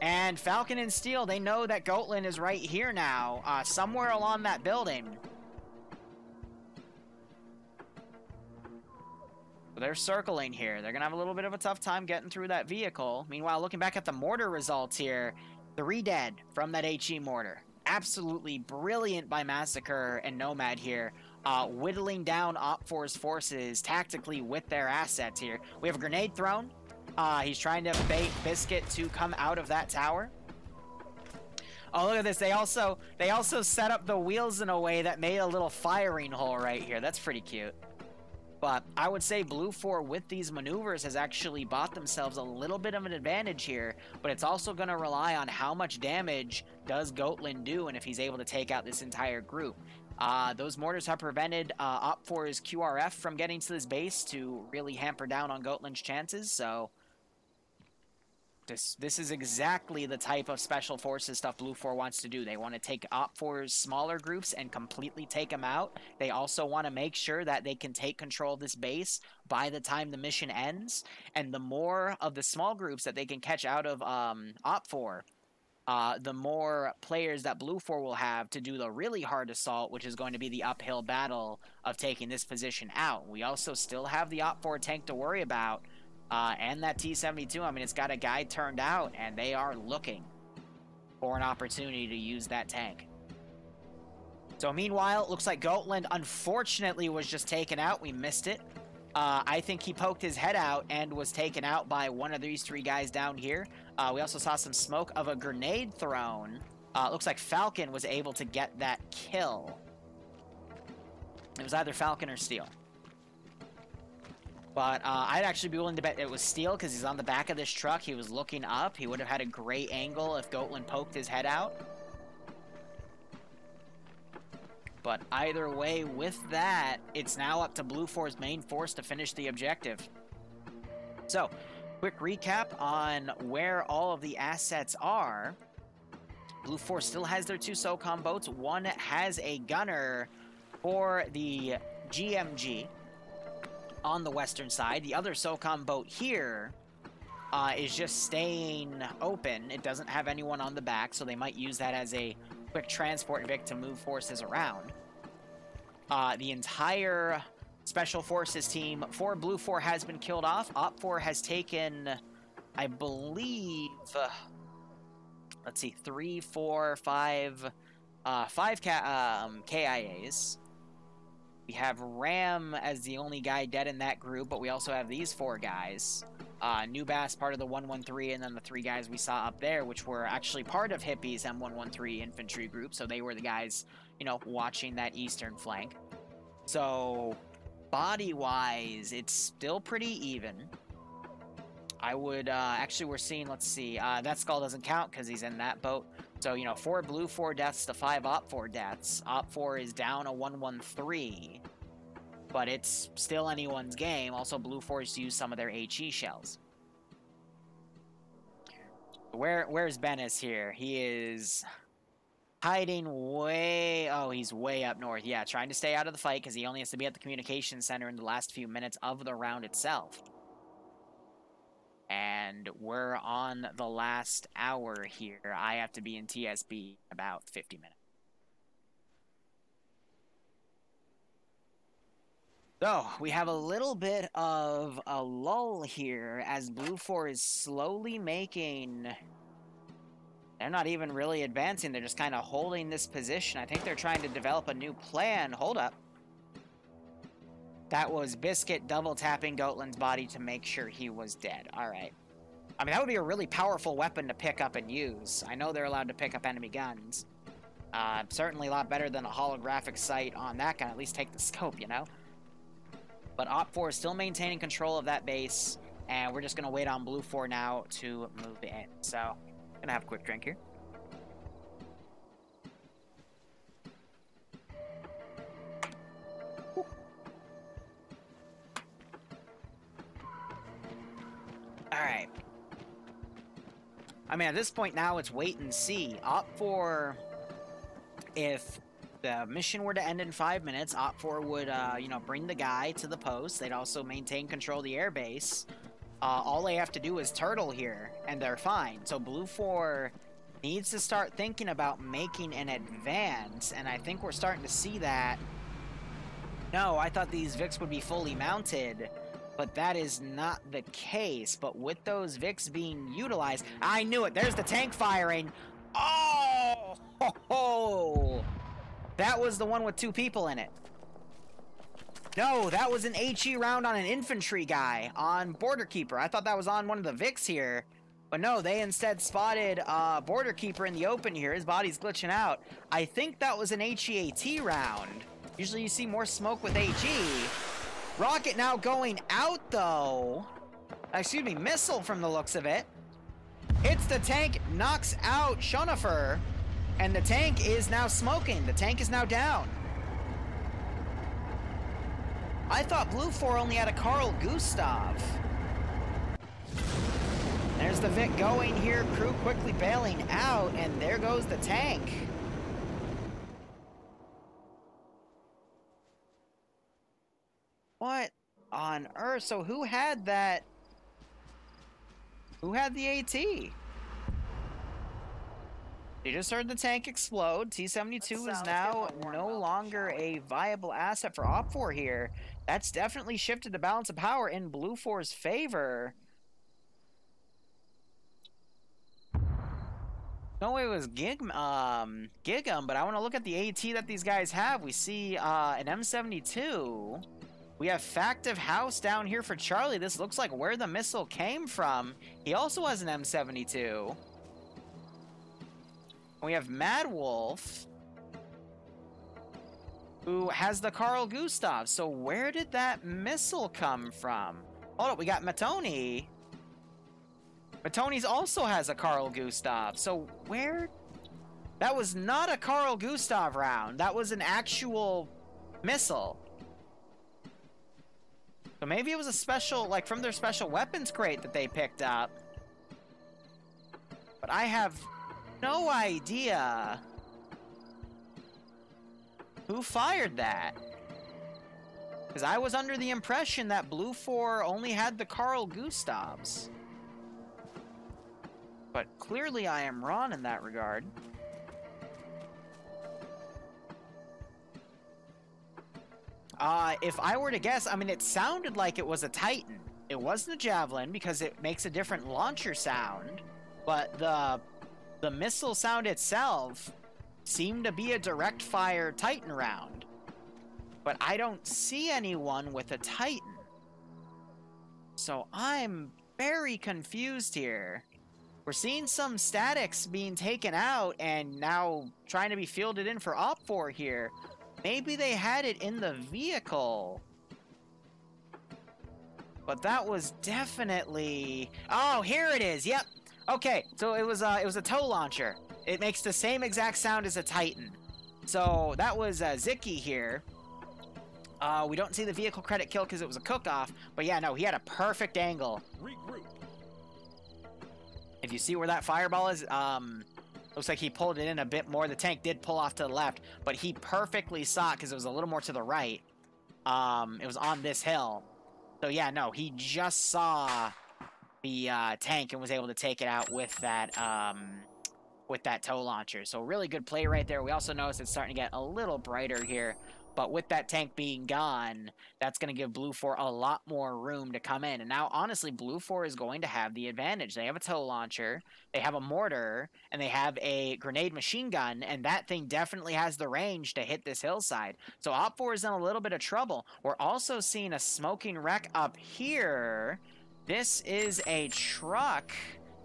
And Falcon and Steel, they know that Goatland is right here now, uh, somewhere along that building. So they're circling here. They're going to have a little bit of a tough time getting through that vehicle. Meanwhile, looking back at the mortar results here, three dead from that HE mortar. Absolutely brilliant by Massacre and Nomad here, uh, whittling down Op four's forces tactically with their assets here. We have a grenade thrown. Uh, he's trying to bait Biscuit to come out of that tower. Oh, look at this. They also they also set up the wheels in a way that made a little firing hole right here. That's pretty cute. But I would say Blue four with these maneuvers has actually bought themselves a little bit of an advantage here. But it's also going to rely on how much damage does Goatland do and if he's able to take out this entire group. Uh, those mortars have prevented uh, Op four's Q R F from getting to this base to really hamper down on Goatland's chances. So... This, this is exactly the type of special forces stuff Blue four wants to do. They want to take Op four's smaller groups and completely take them out. They also want to make sure that they can take control of this base by the time the mission ends. And the more of the small groups that they can catch out of um, Op four, uh, the more players that Blue four will have to do the really hard assault, which is going to be the uphill battle of taking this position out. We also still have the Op four tank to worry about. Uh, and that T seventy-two, I mean, it's got a guy turned out, and they are looking for an opportunity to use that tank. So meanwhile, it looks like Goatland, unfortunately, was just taken out. We missed it. Uh, I think he poked his head out and was taken out by one of these three guys down here. Uh, we also saw some smoke of a grenade thrown. Uh, it looks like Falcon was able to get that kill. It was either Falcon or Steel. But uh, I'd actually be willing to bet it was Steel because he's on the back of this truck. He was looking up. He would have had a great angle if Goatland poked his head out. But either way, with that, it's now up to Blue four's main force to finish the objective. So, quick recap on where all of the assets are. Blue four still has their two SOCOM boats. One has a gunner. for the G M G on the western side. The other SOCOM boat here uh, is just staying open. It doesn't have anyone on the back, so they might use that as a quick transport Vic to move forces around. Uh, the entire Special Forces team, four Blue four has been killed off. Op four has taken, I believe, uh, let's see, three, four, five, uh, five um, K I As. We have Ram as the only guy dead in that group, but we also have these four guys. Uh, Nubass, part of the one one three, and then the three guys we saw up there, which were actually part of Hippie's M one one three infantry group, so they were the guys, you know, watching that eastern flank. So, body-wise, it's still pretty even. I would, uh, actually, we're seeing, let's see, uh, that skull doesn't count because he's in that boat. So, you know, four Blue, four deaths to five Op four deaths. Op four is down a one one three, but it's still anyone's game. Also, Blue fours use some of their HE shells. Where, where's Vennis here? He is hiding way... Oh, he's way up north. Yeah, trying to stay out of the fight because he only has to be at the communications center in the last few minutes of the round itself. And we're on the last hour here. I have to be in T S B in about fifty minutes. So, we have a little bit of a lull here as Blue four is slowly making... They're not even really advancing. They're just kind of holding this position. I think they're trying to develop a new plan. Hold up. That was Biscuit double-tapping Goatland's body to make sure he was dead. All right. I mean, that would be a really powerful weapon to pick up and use. I know they're allowed to pick up enemy guns. Uh, certainly a lot better than a holographic sight on that gun. At least take the scope, you know? But Op four is still maintaining control of that base, and we're just going to wait on Blue four now to move in. So, I'm going to have a quick drink here. Alright. I mean, at this point now, it's wait and see. Op four, if the mission were to end in five minutes, Op four would, uh, you know, bring the guy to the post. They'd also maintain control of the airbase. Uh, all they have to do is turtle here, and they're fine. So Blue four needs to start thinking about making an advance, and I think we're starting to see that. No, I thought these Vics would be fully mounted. But that is not the case. But with those Vics being utilized... I knew it! There's the tank firing! Oh! Ho, ho. That was the one with two people in it. No, that was an HE round on an infantry guy on Border Keeper. I thought that was on one of the Vics here. But no, they instead spotted uh, Border Keeper in the open here. His body's glitching out. I think that was an HEAT round. Usually you see more smoke with HE. Rocket now going out, though. Excuse me, missile from the looks of it. Hits the tank, knocks out Shonifer, and the tank is now smoking. The tank is now down. I thought Blue four only had a Carl Gustav. There's the Vic going here. Crew quickly bailing out, and there goes the tank. What on earth? So who had that? Who had the AT? You just heard the tank explode. T seventy-two is now no longer a viable asset for Op four here. That's definitely shifted the balance of power in Blue four's favor. No, it was Gig, um, Gig'em, but I want to look at the AT that these guys have. We see uh, an M seventy-two. We have Factive House down here for Charlie. This looks like where the missile came from. He also has an M seventy-two. We have Mad Wolf, who has the Carl Gustav. So where did that missile come from? Hold up, we got Matoni. Matoni's also has a Carl Gustav. So where? That was not a Carl Gustav round. That was an actual missile. So maybe it was a special, like, from their special weapons crate that they picked up. But I have no idea. Who fired that? Because I was under the impression that Blue four only had the Carl Gustavs. But clearly I am wrong in that regard. Uh, if I were to guess, I mean, it sounded like it was a Titan. It wasn't a Javelin because it makes a different launcher sound, but the the missile sound itself seemed to be a direct fire Titan round. But I don't see anyone with a Titan. So I'm very confused here. We're seeing some statics being taken out and now trying to be fielded in for Op four here. Maybe they had it in the vehicle. But that was definitely... Oh, here it is. Yep. Okay, so it was uh, it was a TOW launcher. It makes the same exact sound as a Titan. So that was uh, Zicky here. Uh, we don't see the vehicle credit kill because it was a cook-off. But yeah, no, he had a perfect angle. Regroup. If you see where that fireball is, um... looks like he pulled it in a bit more. The tank did pull off to the left, but he perfectly saw it because it was a little more to the right. Um, it was on this hill. So yeah, no, he just saw the uh, tank and was able to take it out with that um, with that TOW launcher. So really good play right there. We also noticed it's starting to get a little brighter here, but with that tank being gone, that's going to give Blue four a lot more room to come in. And now, honestly, Blue four is going to have the advantage. They have a TOW launcher, they have a mortar, and they have a grenade machine gun, and that thing definitely has the range to hit this hillside. So Op four is in a little bit of trouble. We're also seeing a smoking wreck up here. This is a truck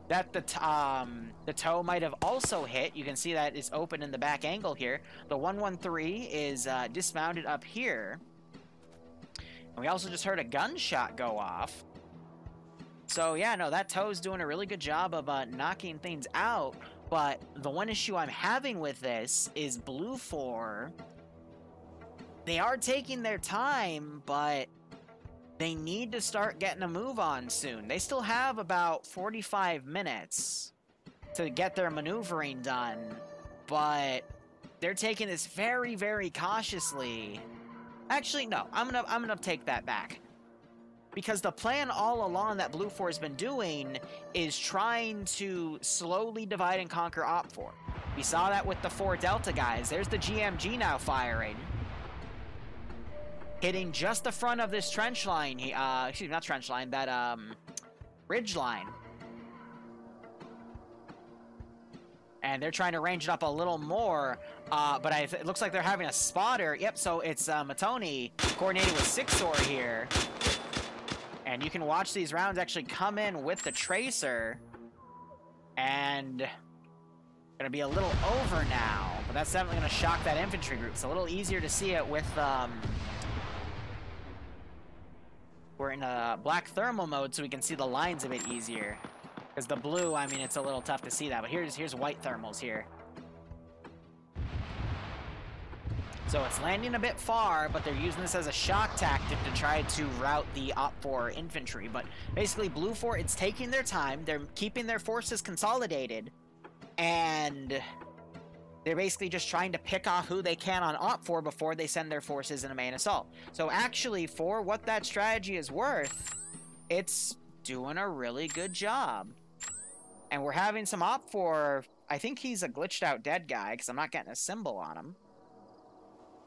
that the t um the TOW might have also hit. You can see that it's open in the back angle here. The one one three is uh, dismounted up here, and we also just heard a gunshot go off. So yeah, no, that TOW's doing a really good job of uh, knocking things out. But the one issue I'm having with this is Blue four. They are taking their time, but they need to start getting a move on soon. They still have about forty-five minutes to get their maneuvering done, but they're taking this very, very cautiously. Actually, no, I'm gonna, I'm gonna take that back. Because the plan all along that Blue four has been doing is trying to slowly divide and conquer Op four. We saw that with the four Delta guys. There's the G M G now firing. Hitting just the front of this trench line, he, uh, excuse me, not trench line, that, um, ridge line. And they're trying to range it up a little more, uh, but I, it looks like they're having a spotter. Yep, so it's, uh, Matoni coordinating with Sixor here. And you can watch these rounds actually come in with the tracer. And gonna be a little over now, but that's definitely gonna shock that infantry group. It's a little easier to see it with, um... we're in a black thermal mode, so we can see the lines a bit easier. Because the blue, I mean, it's a little tough to see that. But here's here's white thermals here. So it's landing a bit far, but they're using this as a shock tactic to try to route the Op four infantry. But basically, Blue four, it's taking their time. They're keeping their forces consolidated. And they're basically just trying to pick off who they can on Op four before they send their forces in a main assault. So actually, for what that strategy is worth, it's doing a really good job. And we're having some Op four, I think he's a glitched out dead guy, because I'm not getting a symbol on him.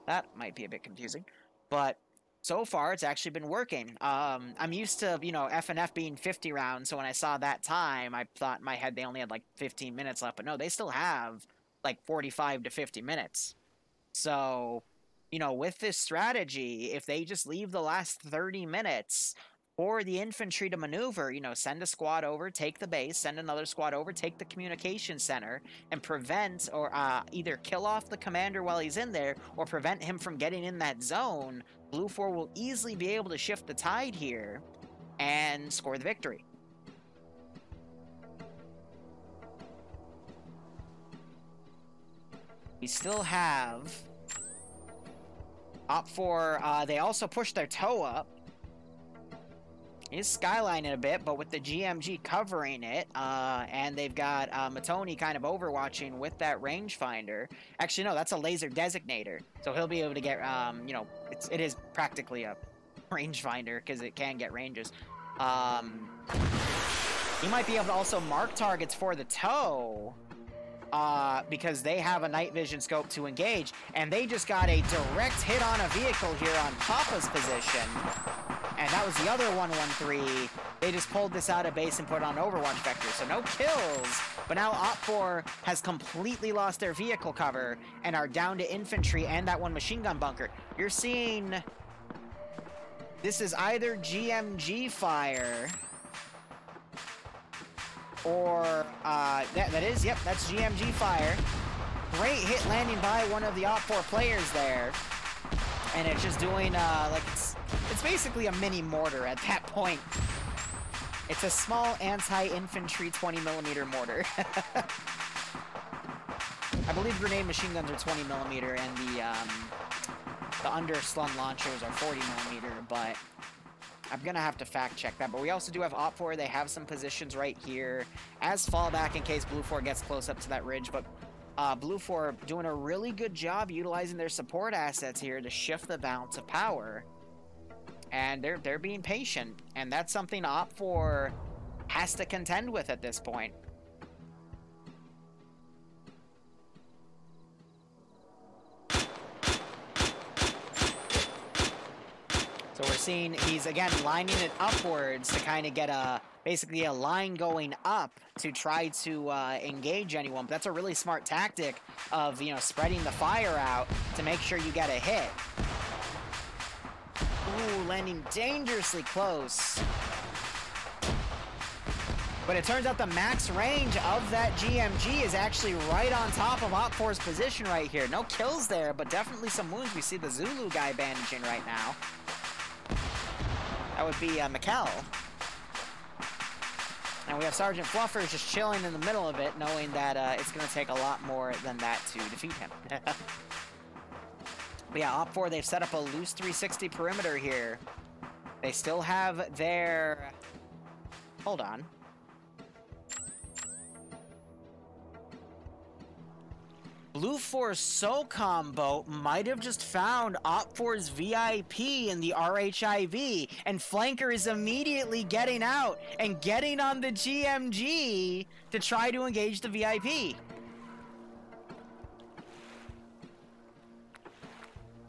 That might be a bit confusing. But so far, it's actually been working. Um, I'm used to, you know, F N F being fifty rounds, so when I saw that time, I thought in my head they only had like fifteen minutes left, but no, they still have like forty-five to fifty minutes. So, you know, with this strategy, if they just leave the last thirty minutes for the infantry to maneuver, you know, send a squad over, take the base, send another squad over, take the communication center, and prevent or uh, either kill off the commander while he's in there or prevent him from getting in that zone, Blue four will easily be able to shift the tide here and score the victory. We still have Op four. Uh, they also pushed their TOW up. He's skylining a bit, but with the G M G covering it, uh, and they've got uh, Matoni kind of overwatching with that rangefinder. Actually, no, that's a laser designator, so he'll be able to get, um, you know, it's, it is practically a rangefinder because it can get ranges. Um, he might be able to also mark targets for the TOW, uh, because they have a night vision scope to engage, and they just got a direct hit on a vehicle here on Papa's position. And that was the other one one three. They just pulled this out of base and put on Overwatch Vector. So no kills, but now Op four has completely lost their vehicle cover and are down to infantry and that one machine gun bunker. You're seeing this is either G M G fire or uh, that, that is, yep, that's G M G fire. Great hit landing by one of the Op four players there. And it's just doing, uh, like, it's, it's basically a mini mortar at that point. It's a small anti-infantry twenty millimeter mortar. I believe grenade machine guns are twenty millimeter and the, um, the under-slung launchers are forty millimeter, but I'm gonna have to fact-check that. But we also do have Op four. They have some positions right here as fallback in case Blue four gets close up to that ridge, but... Uh, Blue four doing a really good job utilizing their support assets here to shift the balance of power. And they're, they're being patient. And that's something Op four has to contend with at this point. So we're seeing he's, again, lining it upwards to kind of get a... basically a line going up to try to uh, engage anyone. But that's a really smart tactic of, you know, spreading the fire out to make sure you get a hit. Ooh, landing dangerously close. But it turns out the max range of that G M G is actually right on top of Op four's position right here. No kills there, but definitely some wounds. We see the Zulu guy bandaging right now. That would be uh, Mikkel. And we have Sergeant Fluffers just chilling in the middle of it, knowing that uh, it's going to take a lot more than that to defeat him. But yeah, Op four, they've set up a loose three sixty perimeter here. They still have their... Hold on. Blue four's SOCOM boat might have just found Op four's V I P in the R H I B, and Flanker is immediately getting out and getting on the G M G to try to engage the V I P.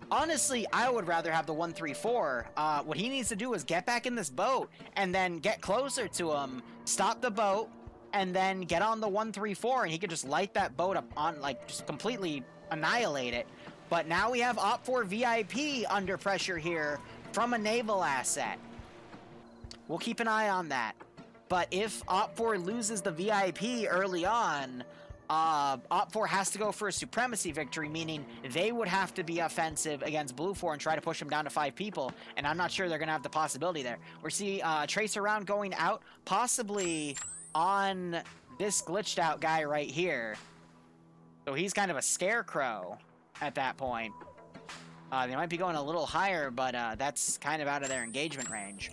Honestly, I would rather have the one three four. Uh, what he needs to do is get back in this boat and then get closer to him, stop the boat, and then get on the one three four, and he could just light that boat up on, like, just completely annihilate it. But now we have Op four V I P under pressure here from a naval asset. We'll keep an eye on that. But if Op four loses the V I P early on, uh, Op four has to go for a supremacy victory, meaning they would have to be offensive against Blue four and try to push them down to five people, and I'm not sure they're going to have the possibility there. We're seeing uh, Tracer Round going out, possibly... on this glitched out guy right here. So he's kind of a scarecrow at that point. Uh, they might be going a little higher, but uh, that's kind of out of their engagement range.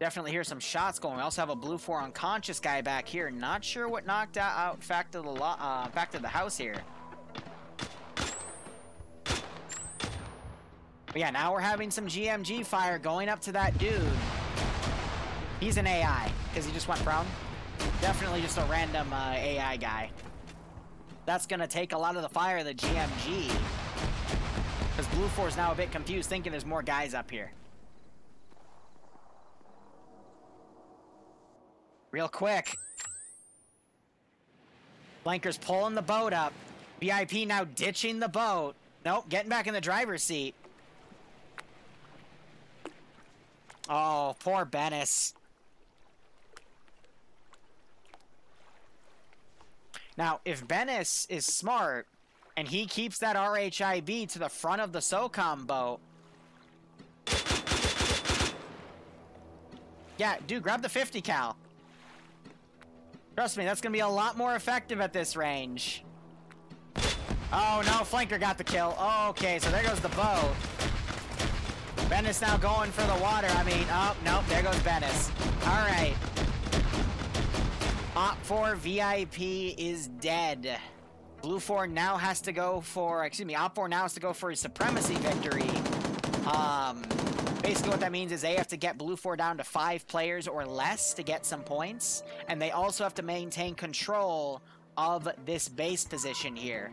Definitely hear some shots going. We also have a Blue four unconscious guy back here. Not sure what knocked out back to the, lo uh, back to the house here. But yeah, now we're having some G M G fire going up to that dude. He's an A I, because he just went prone. Definitely just a random uh, A I guy. That's going to take a lot of the fire of the G M G. Because Blue four is now a bit confused, thinking there's more guys up here. Real quick. Flanker's pulling the boat up. V I P now ditching the boat. Nope, getting back in the driver's seat. Oh, poor Vennis. Now, if Vennis is smart and he keeps that R H I B to the front of the SOCOM boat. Yeah, dude, grab the fifty cal. Trust me, that's going to be a lot more effective at this range. Oh, no, Flanker got the kill. Okay, so there goes the boat. Vennis now going for the water. I mean, oh, nope, there goes Vennis. All right. Op four V I P is dead. Blue four now has to go for, excuse me, Op four now has to go for a supremacy victory. Um, basically what that means is they have to get Blue four down to five players or less to get some points. And they also have to maintain control of this base position here.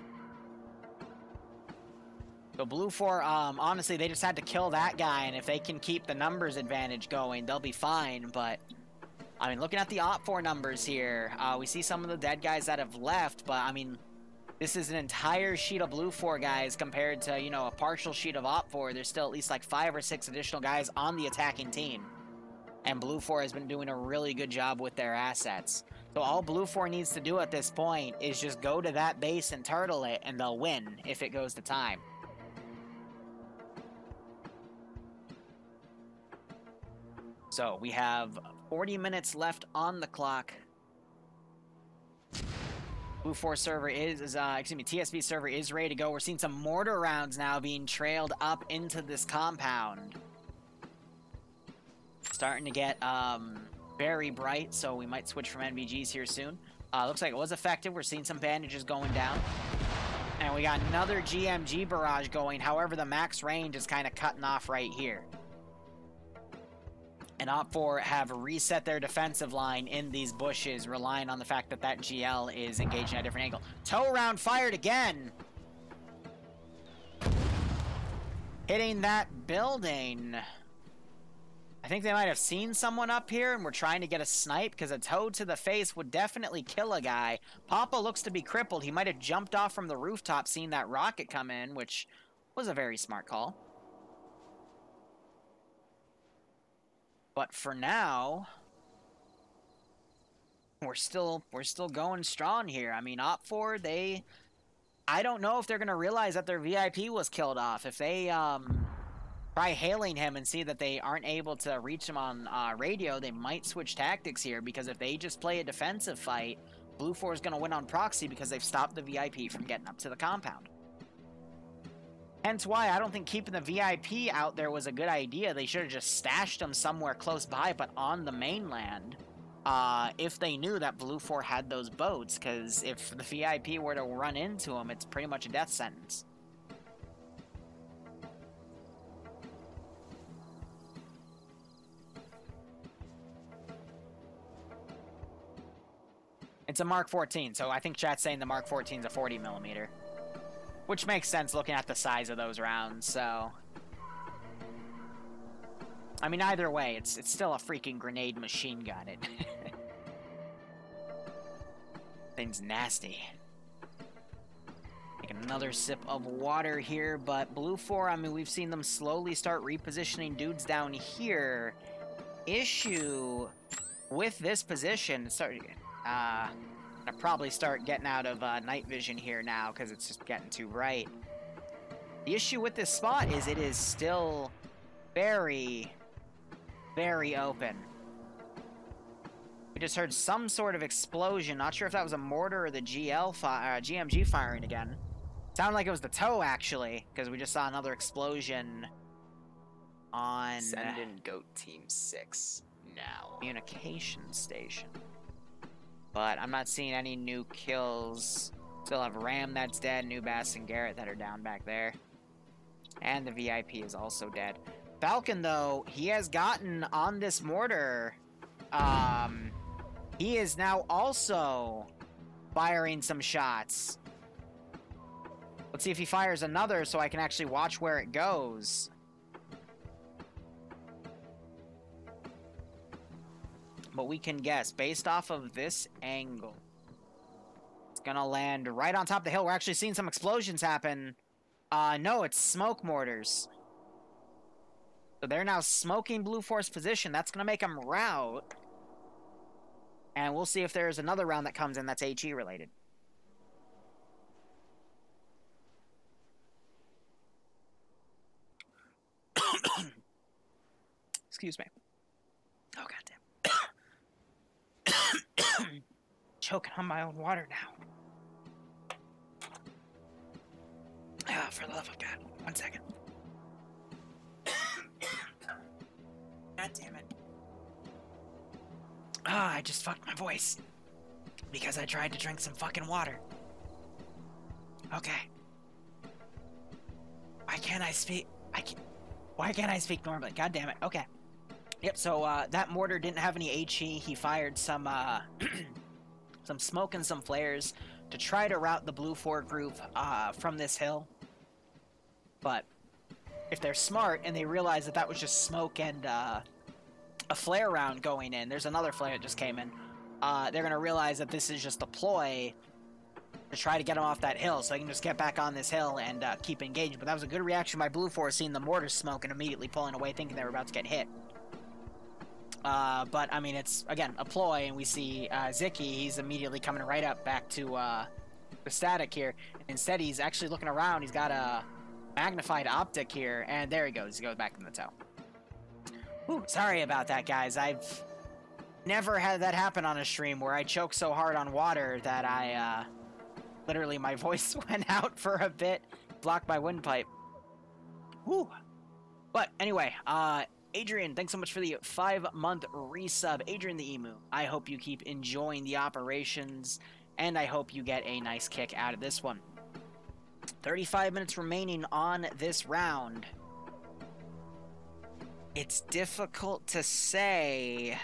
So Blue four, um, honestly, they just had to kill that guy. And if they can keep the numbers advantage going, they'll be fine. But, I mean, looking at the Op four numbers here, uh, we see some of the dead guys that have left. But, I mean, this is an entire sheet of Blue four guys compared to, you know, a partial sheet of Op four. There's still at least like five or six additional guys on the attacking team. And Blue four has been doing a really good job with their assets. So all Blue four needs to do at this point is just go to that base and turtle it, and they'll win if it goes to time. So we have forty minutes left on the clock. Blue four server is, is uh, excuse me, T S B server is ready to go. We're seeing some mortar rounds now being trailed up into this compound. Starting to get um, very bright, so we might switch from N V Gs here soon. Uh, looks like it was effective. We're seeing some bandages going down. And we got another G M G barrage going. However, the max range is kind of cutting off right here. And Op four have reset their defensive line in these bushes, relying on the fact that that G L is engaged at a different angle. Tow round fired again! Hitting that building. I think they might have seen someone up here, and we're trying to get a snipe, because a tow to the face would definitely kill a guy. Papa looks to be crippled. He might have jumped off from the rooftop, seeing that rocket come in, which was a very smart call. But for now, we're still we're still going strong here. I mean, Op four, they, I don't know if they're gonna realize that their V I P was killed off. If they um, try hailing him and see that they aren't able to reach him on uh, radio, they might switch tactics here, because if they just play a defensive fight, Blue four is gonna win on proxy because they've stopped the V I P from getting up to the compound. Hence why I don't think keeping the V I P out there was a good idea. They should have just stashed them somewhere close by, but on the mainland, uh, if they knew that Blue four had those boats, because if the V I P were to run into them, it's pretty much a death sentence. It's a Mark fourteen, so I think chat's saying the Mark fourteen is a forty millimeter. Which makes sense looking at the size of those rounds, so. I mean, either way, it's it's still a freaking grenade machine gun. It thing's nasty. Take another sip of water here, but Blue four, I mean, we've seen them slowly start repositioning dudes down here. Issue with this position, sorry, uh... I'll probably start getting out of uh, night vision here now because it's just getting too bright. The issue with this spot is it is still very, very open. We just heard some sort of explosion. Not sure if that was a mortar or the G L fi uh, G M G firing again. Sounded like it was the tow actually, because we just saw another explosion on. Send in Goat Team Six now. Communication station. But I'm not seeing any new kills. Still have Ram that's dead, Nubass and Garrett that are down back there. And the V I P is also dead. Falcon, though, he has gotten on this mortar. Um, he is now also firing some shots. Let's see if he fires another so I can actually watch where it goes. But we can guess based off of this angle. It's gonna land right on top of the hill. We're actually seeing some explosions happen. Uh, no, it's smoke mortars. So they're now smoking Blue four's position. That's gonna make them rout. And we'll see if there's another round that comes in that's H E related. Excuse me. Oh, goddamn. Choking on my own water now. Ah, for the love of God. One second. God damn it. Ah, I just fucked my voice. Because I tried to drink some fucking water. Okay. Why can't I speak? I can't. Why can't I speak normally? God damn it. Okay. Yep, so uh, that mortar didn't have any HE. He fired some uh, some smoke and some flares to try to route the Blue four group uh, from this hill. But if they're smart and they realize that that was just smoke and uh, a flare round going in, there's another flare that just came in, uh, they're going to realize that this is just a ploy to try to get them off that hill so they can just get back on this hill and uh, keep engaged. But that was a good reaction by Blue four, seeing the mortar smoke and immediately pulling away thinking they were about to get hit. Uh, but, I mean, it's, again, a ploy, and we see uh, Ziki, he's immediately coming right up back to uh, the static here. Instead, he's actually looking around. He's got a magnified optic here, and there he goes. He goes back in the tow. Ooh, sorry about that, guys. I've never had that happen on a stream where I choked so hard on water that I, uh, literally, my voice went out for a bit, blocked my windpipe. Woo! But, anyway, uh... Adrian, thanks so much for the five-month resub. Adrian the Emu, I hope you keep enjoying the operations, and I hope you get a nice kick out of this one. thirty-five minutes remaining on this round. It's difficult to say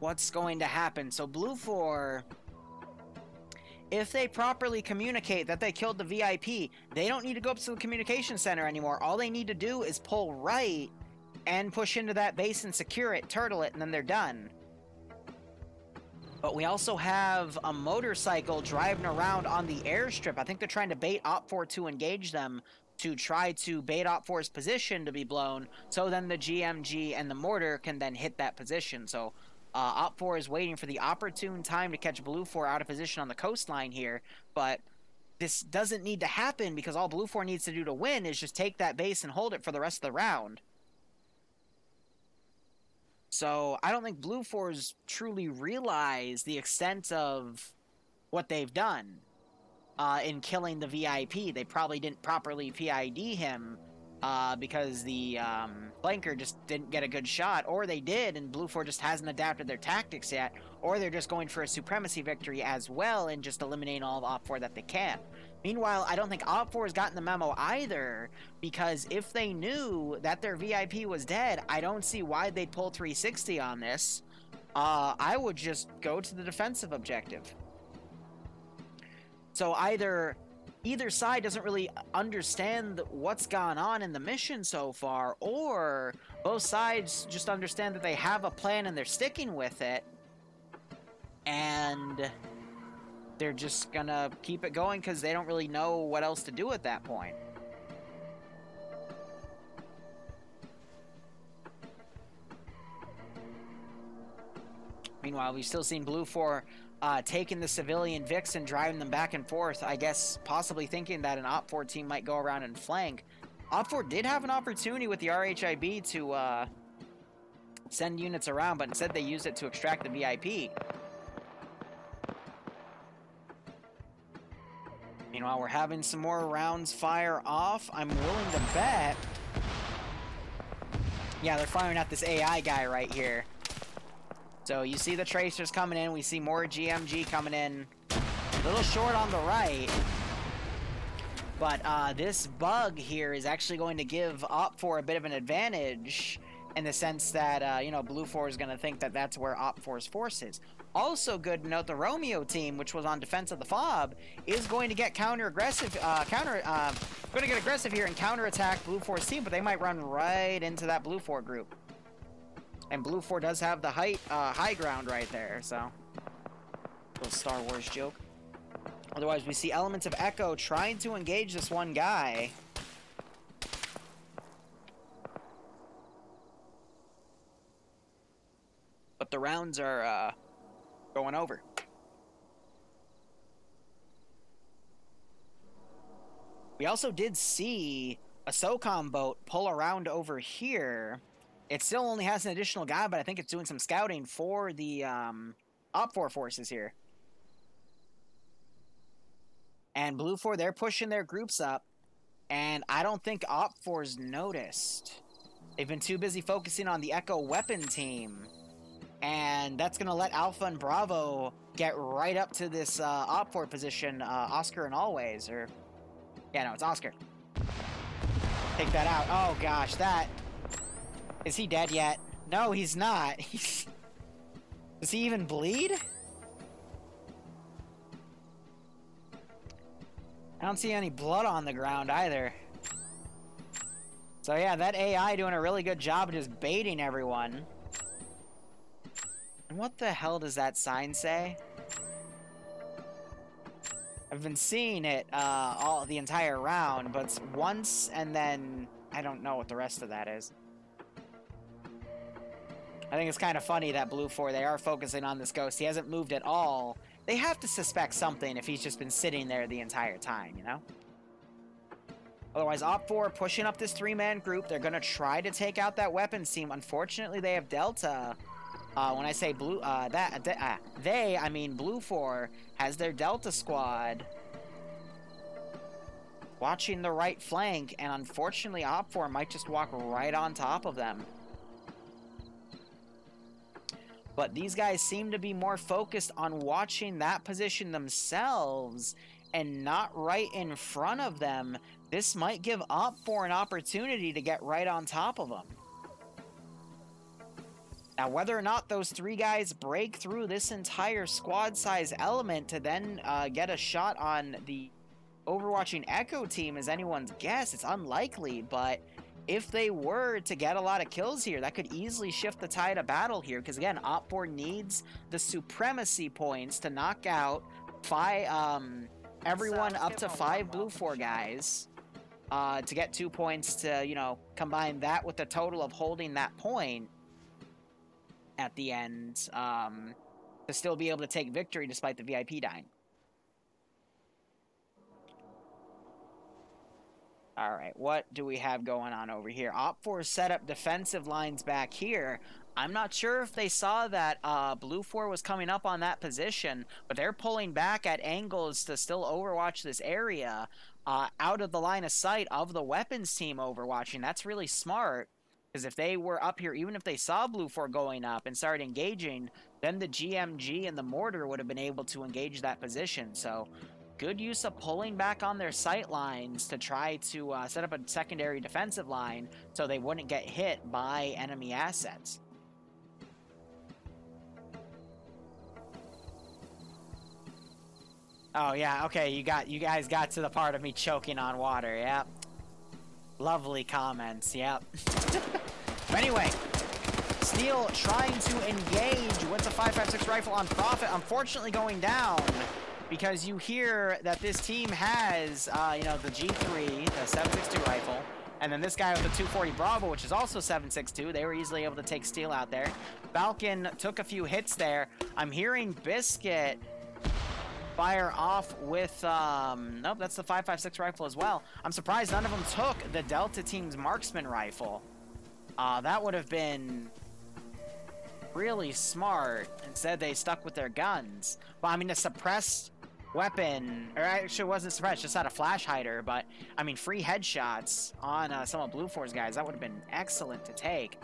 what's going to happen. So Blue four... if they properly communicate that they killed the V I P, they don't need to go up to the communication center anymore. All they need to do is pull right and push into that base and secure it, turtle it, and then they're done. But we also have a motorcycle driving around on the airstrip. I think they're trying to bait Op four to engage them, to try to bait Op four's position to be blown, so then the G M G and the mortar can then hit that position. So... Uh, Op four is waiting for the opportune time to catch Blue four out of position on the coastline here, but this doesn't need to happen because all Blue four needs to do to win is just take that base and hold it for the rest of the round. So I don't think Blue four's truly realized the extent of what they've done uh, in killing the V I P. They probably didn't properly P I D him. Uh, because the um, Flanker just didn't get a good shot, or they did, and Blue four just hasn't adapted their tactics yet, or they're just going for a supremacy victory as well and just eliminating all of Op four that they can. Meanwhile, I don't think Op four has gotten the memo either, because if they knew that their V I P was dead, I don't see why they'd pull three sixty on this. Uh, I would just go to the defensive objective. So either... either side doesn't really understand what's gone on in the mission so far, or both sides just understand that they have a plan and they're sticking with it, and they're just gonna keep it going because they don't really know what else to do at that point. Meanwhile, we've still seen Blue four Uh, taking the civilian Vix and driving them back and forth, I guess possibly thinking that an Op four team might go around and flank. Op four did have an opportunity with the R H I B to uh, send units around, but instead they used it to extract the V I P. Meanwhile, we're having some more rounds fire off. I'm willing to bet... yeah, they're firing at this A I guy right here. So you see the tracers coming in, we see more G M G coming in, a little short on the right, but uh, this bug here is actually going to give Op four a bit of an advantage in the sense that, uh, you know, Blue four is going to think that that's where Op four's force is. Also good to note, the Romeo team, which was on defense of the FOB, is going to get counter-aggressive, uh, counter, uh, going to get aggressive here and counter-attack Blue four's team, but they might run right into that Blue four group. And Blue four does have the height, uh, high ground right there, so. Little Star Wars joke. Otherwise, we see elements of Echo trying to engage this one guy. But the rounds are uh, going over. We also did see a SOCOM boat pull around over here. It still only has an additional guy, but I think it's doing some scouting for the um, Op four forces here. And Blue four, they're pushing their groups up. And I don't think Op four's noticed. They've been too busy focusing on the Echo weapon team. And that's going to let Alpha and Bravo get right up to this uh, Op four position, uh, Oscar and Always. Or, yeah, no, it's Oscar. Take that out. Oh, gosh, that... Is he dead yet? No, he's not. Does he even bleed? I don't see any blood on the ground either. So yeah, that A I doing a really good job just baiting everyone. And what the hell does that sign say? I've been seeing it uh, all the entire round, but it's once and then I don't know what the rest of that is. I think it's kind of funny that Blue four, they are focusing on this ghost. He hasn't moved at all. They have to suspect something if he's just been sitting there the entire time, you know? Otherwise, Op four pushing up this three-man group. They're going to try to take out that weapons team. Unfortunately, they have Delta. Uh, when I say Blue, uh, that de uh, they, I mean Blue four, has their Delta squad watching the right flank. And unfortunately, Op four might just walk right on top of them. But these guys seem to be more focused on watching that position themselves and not right in front of them. This might give Op four an opportunity to get right on top of them. Now, whether or not those three guys break through this entire squad size element to then uh, get a shot on the overwatching Echo team is anyone's guess. It's unlikely, but... If they were to get a lot of kills here, that could easily shift the tide of battle here. Because again, Op four needs the supremacy points to knock out five, um, everyone up to five Blue four guys uh, to get two points to, you know, combine that with the total of holding that point at the end um, to still be able to take victory despite the V I P dying. All right, what do we have going on over here? Op four set up defensive lines back here. I'm not sure if they saw that uh, Blue four was coming up on that position, but they're pulling back at angles to still overwatch this area uh, out of the line of sight of the weapons team overwatching. That's really smart, because if they were up here, even if they saw Blue four going up and started engaging, then the G M G and the mortar would have been able to engage that position. So... good use of pulling back on their sight lines to try to uh, set up a secondary defensive line so they wouldn't get hit by enemy assets. Oh yeah, okay, you got you guys got to the part of me choking on water. Yep. Lovely comments. Yep. Anyway, Steel trying to engage with the five five six rifle on Prophet, unfortunately going down. Because you hear that this team has, uh, you know, the G three, the seven six two rifle, and then this guy with the two forty Bravo, which is also seven six two. They were easily able to take Steel out there. Falcon took a few hits there. I'm hearing Biscuit fire off with, um, nope, that's the five five six rifle as well. I'm surprised none of them took the Delta team's marksman rifle. Uh, that would have been... really smart. Instead, they stuck with their guns. Well, I mean, the suppressed weapon, or actually it wasn't suppressed, just had a flash hider, but I mean, free headshots on uh, some of Blue four's guys, that would have been excellent to take.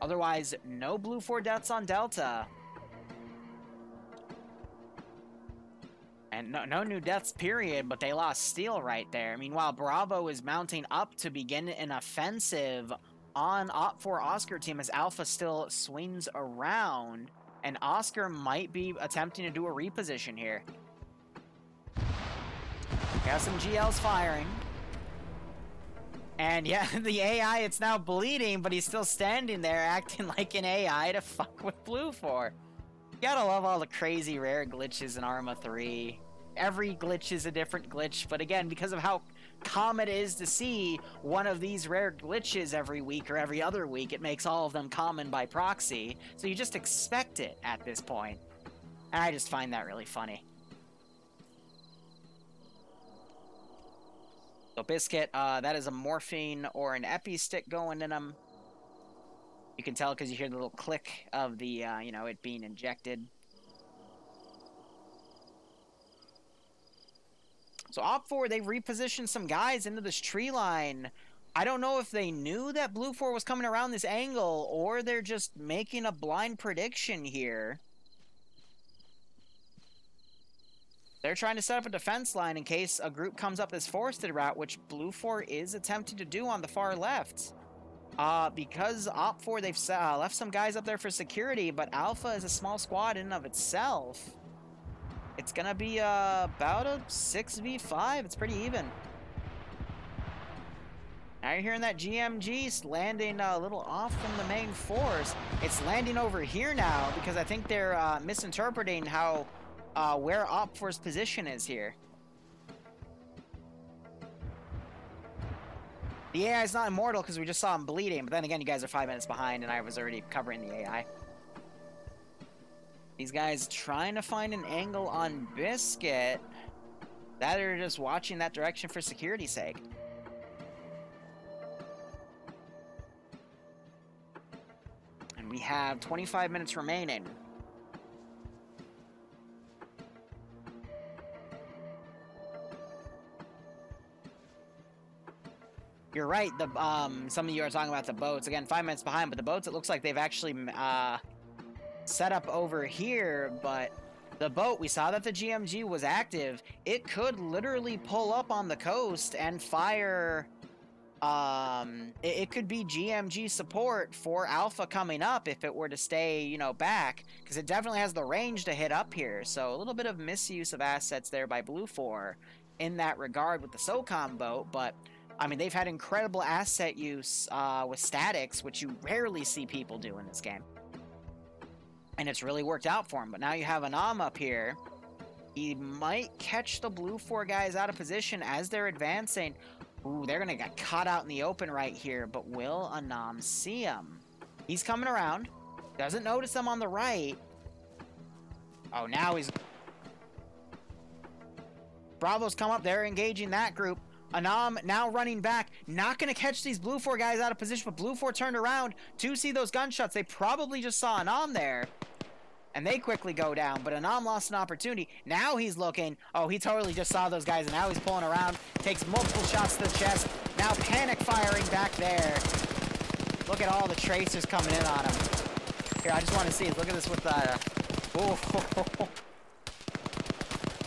Otherwise, no Blue four deaths on Delta. And no, no new deaths, period, but they lost Steel right there. Meanwhile, Bravo is mounting up to begin an offensive on Op four Oscar team as Alpha still swings around, and Oscar might be attempting to do a reposition here. Got some G Ls firing. And yeah, the A I, it's now bleeding, but he's still standing there acting like an A I to fuck with Blue four. You gotta love all the crazy rare glitches in Arma three. Every glitch is a different glitch, but again, because of how common it is to see one of these rare glitches every week or every other week, it makes all of them common by proxy, so you just expect it at this point. And I just find that really funny. So Biscuit, uh, that is a morphine or an epi stick going in them. You can tell because you hear the little click of the, uh, you know, it being injected. So Op four, they repositioned some guys into this tree line. I don't know if they knew that Blue four was coming around this angle, or they're just making a blind prediction here. They're trying to set up a defense line in case a group comes up this forested route, which Blue four is attempting to do on the far left. Uh, because Op four, they've uh, left some guys up there for security, but Alpha is a small squad in and of itself. It's going to be uh, about a six v five. It's pretty even. Now you're hearing that G M G's landing a little off from the main force. It's landing over here now because I think they're uh, misinterpreting how uh, where Op four's position is here. The A I is not immortal because we just saw him bleeding, but then again, you guys are five minutes behind and I was already covering the A I. These guys trying to find an angle on Biscuit. That are just watching that direction for security's sake. We have twenty-five minutes remaining. You're right. The um, some of you are talking about the boats. Again, five minutes behind, but the boats, it looks like they've actually uh, set up over here. But the boat, we saw that the G M G was active. It could literally pull up on the coast and fire... Um, it, it could be G M G support for Alpha coming up if it were to stay, you know, back, because it definitely has the range to hit up here. So a little bit of misuse of assets there by Blue four in that regard with the SOCOM boat. But I mean, they've had incredible asset use uh, with statics, which you rarely see people do in this game, and it's really worked out for them. But now you have Anam up here. He might catch the Blue four guys out of position as they're advancing. Ooh, they're gonna get caught out in the open right here, but will Anam see him? He's coming around. Doesn't notice them on the right. Oh, now he's... Bravo's come up there, engaging that group. Anam now running back. Not gonna catch these Blue four guys out of position, but Blue four turned around to see those gunshots. They probably just saw Anam there. And they quickly go down, but Anam lost an opportunity. Now he's looking. Oh, he totally just saw those guys, and now he's pulling around. Takes multiple shots to the chest. Now panic firing back there. Look at all the tracers coming in on him. Here, I just want to see. Look at this with the... Uh, oh,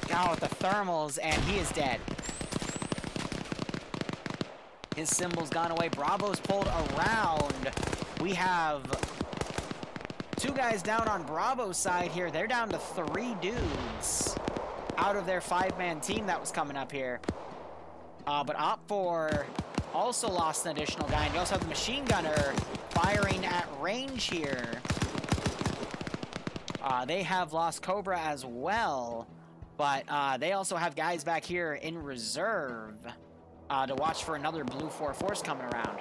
now with the thermals, and he is dead. His symbol's gone away. Bravo's pulled around. We have... Two guys down on Bravo's side here. They're down to three dudes out of their five-man team that was coming up here. Uh, but Op four also lost an additional guy. And you also have the machine gunner firing at range here. Uh, they have lost Cobra as well. But uh, they also have guys back here in reserve uh, to watch for another Blue four force coming around.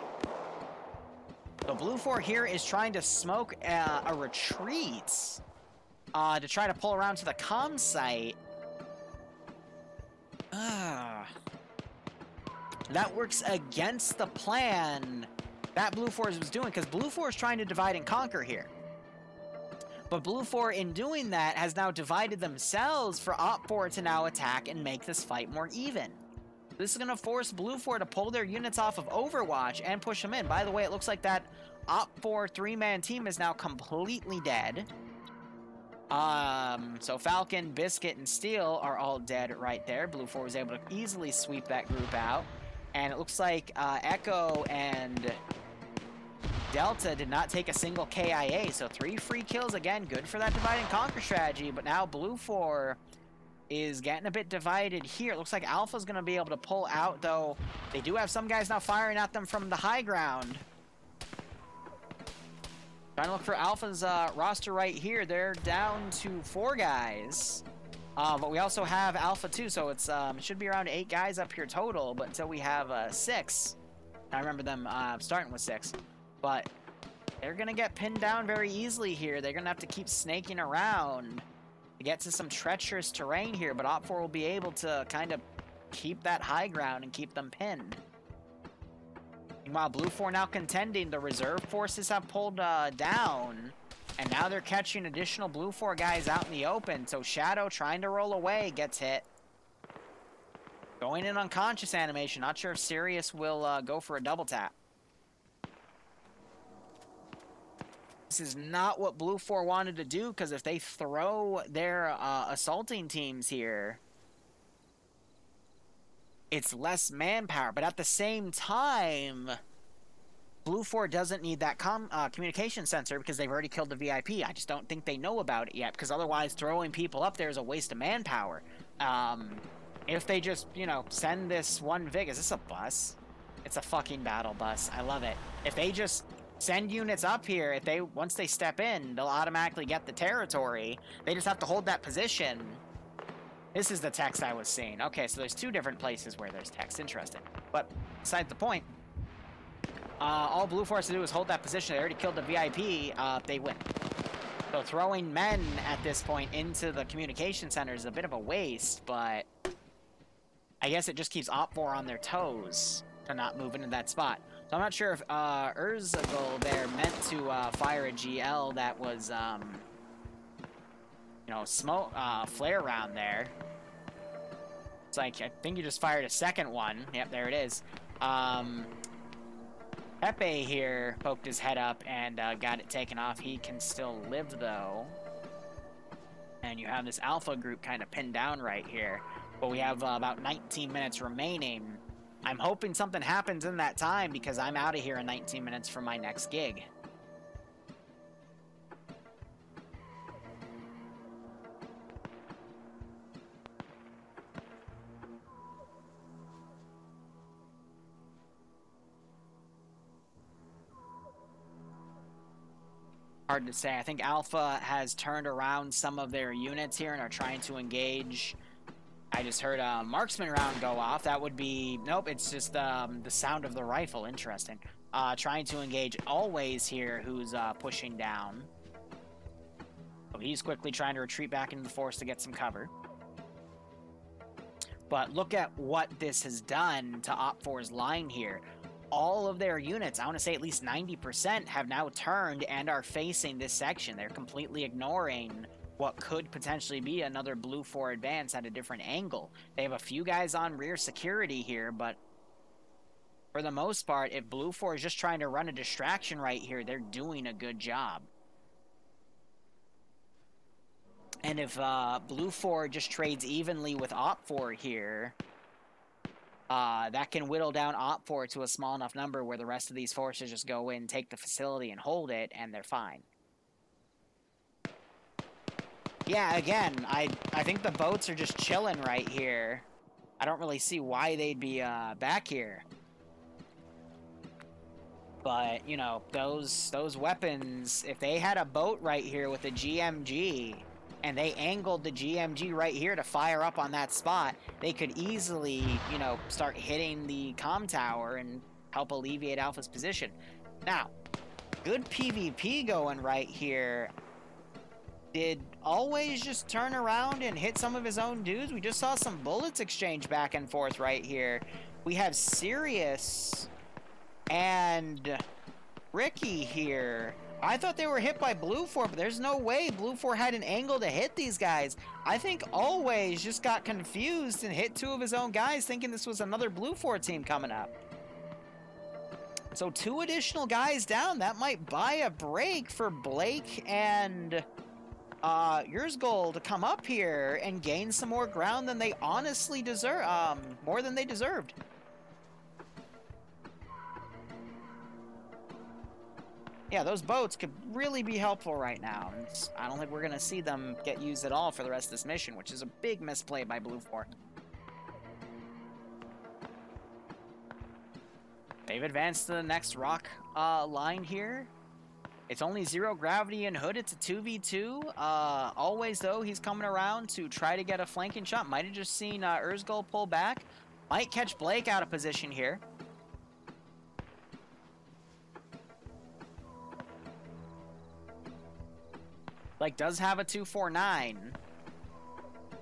So Blue four here is trying to smoke uh, a retreat uh, to try to pull around to the comm site. Uh, that works against the plan that Blue four was doing, because Blue four is trying to divide and conquer here. But Blue four, in doing that, has now divided themselves for Op four to now attack and make this fight more even. This is going to force Blue four to pull their units off of Overwatch and push them in. By the way, it looks like that Op four three-man team is now completely dead. Um, so Falcon, Biscuit, and Steel are all dead right there. Blue four was able to easily sweep that group out. And it looks like uh, Echo and Delta did not take a single K I A. So three free kills again. Good for that divide and conquer strategy. But now Blue four... is getting a bit divided here. It looks like Alpha's going to be able to pull out, though. They do have some guys now firing at them from the high ground. Trying to look for Alpha's uh, roster right here. They're down to four guys. Uh, but we also have Alpha too, so it's um, it should be around eight guys up here total, but until we have uh, six. I remember them uh, starting with six. But they're going to get pinned down very easily here. They're going to have to keep snaking around. Get to some treacherous terrain here, but Op four will be able to kind of keep that high ground and keep them pinned. Meanwhile, Blue four now contending. The reserve forces have pulled uh, down, and now they're catching additional Blue four guys out in the open. So Shadow, trying to roll away, gets hit. Going in unconscious animation. Not sure if Sirius will uh, go for a double tap. This is not what Blue four wanted to do, because if they throw their uh, assaulting teams here, it's less manpower. But at the same time, Blue four doesn't need that com uh, communication sensor because they've already killed the V I P. I just don't think they know about it yet, because otherwise throwing people up there is a waste of manpower. Um, if they just, you know, send this one Vig, is this a bus? It's a fucking battle bus. I love it. If they just send units up here, if they once they step in, they'll automatically get the territory. They just have to hold that position. This is the text I was seeing. Okay, so there's two different places where there's text. Interesting. But besides the point, uh, all Blue Force to do is hold that position. They already killed the V I P. Uh, they win. So throwing men at this point into the communication center is a bit of a waste, but I guess it just keeps Op four on their toes to not move into that spot. So I'm not sure if uh, Erzagal there meant to uh, fire a G L that was, um, you know, smoke uh, flare round there. It's like, I think you just fired a second one. Yep, there it is. Um, Pepe here poked his head up and uh, got it taken off. He can still live, though. And you have this Alpha group kind of pinned down right here. But we have uh, about nineteen minutes remaining. I'm hoping something happens in that time, because I'm out of here in nineteen minutes for my next gig. Hard to say. I think Alpha has turned around some of their units here and are trying to engage. I just heard a marksman round go off. That would be... Nope, it's just um, the sound of the rifle. Interesting. Uh, trying to engage Always here, who's uh, pushing down. So he's quickly trying to retreat back into the forest to get some cover. But look at what this has done to Op four's line here. All of their units, I want to say at least ninety percent, have now turned and are facing this section. They're completely ignoring what could potentially be another Blue four advance at a different angle. They have a few guys on rear security here, but for the most part, if Blue four is just trying to run a distraction right here, they're doing a good job. And if uh, Blue four just trades evenly with Op four here, uh, that can whittle down Op four to a small enough number where the rest of these forces just go in, take the facility, and hold it, and they're fine. Yeah, again, I I think the boats are just chilling right here. I don't really see why they'd be uh, back here. But, you know, those those weapons, if they had a boat right here with a G M G, and they angled the G M G right here to fire up on that spot, they could easily, you know, start hitting the comm tower and help alleviate Alpha's position. Now, good PvP going right here. Did Always just turn around and hit some of his own dudes? We just saw some bullets exchange back and forth right here. We have Sirius and Ricky here. I thought they were hit by Blue four, but there's no way Blue four had an angle to hit these guys. I think Always just got confused and hit two of his own guys, thinking this was another Blue four team coming up. So two additional guys down. That might buy a break for Blake and... Uh, yours goal to come up here and gain some more ground than they honestly deserve, um, more than they deserved. Yeah, those boats could really be helpful right now. It's, I don't think we're going to see them get used at all for the rest of this mission, which is a big misplay by Blue four. They've advanced to the next rock uh, line here. It's only zero gravity and hood. It's a two v two. Uh, always, though, he's coming around to try to get a flanking shot. Might have just seen uh, Erzgul pull back. Might catch Blake out of position here. Blake does have a two forty-nine.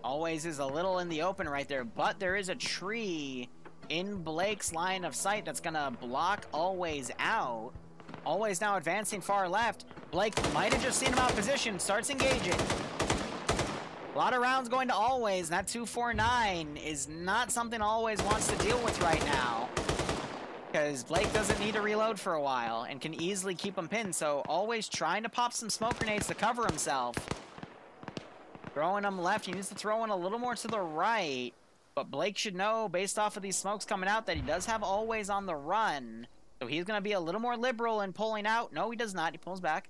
Always is a little in the open right there, but there is a tree in Blake's line of sight that's going to block Always out. Always now advancing far left. Blake might have just seen him out of position. Starts engaging. lot of rounds going to Always, and that two forty-nine is not something Always wants to deal with right now. Because Blake doesn't need to reload for a while and can easily keep him pinned, so Always trying to pop some smoke grenades to cover himself. Throwing him left, he needs to throw in a little more to the right. But Blake should know, based off of these smokes coming out, that he does have Always on the run. So he's going to be a little more liberal in pulling out. No, he does not. He pulls back.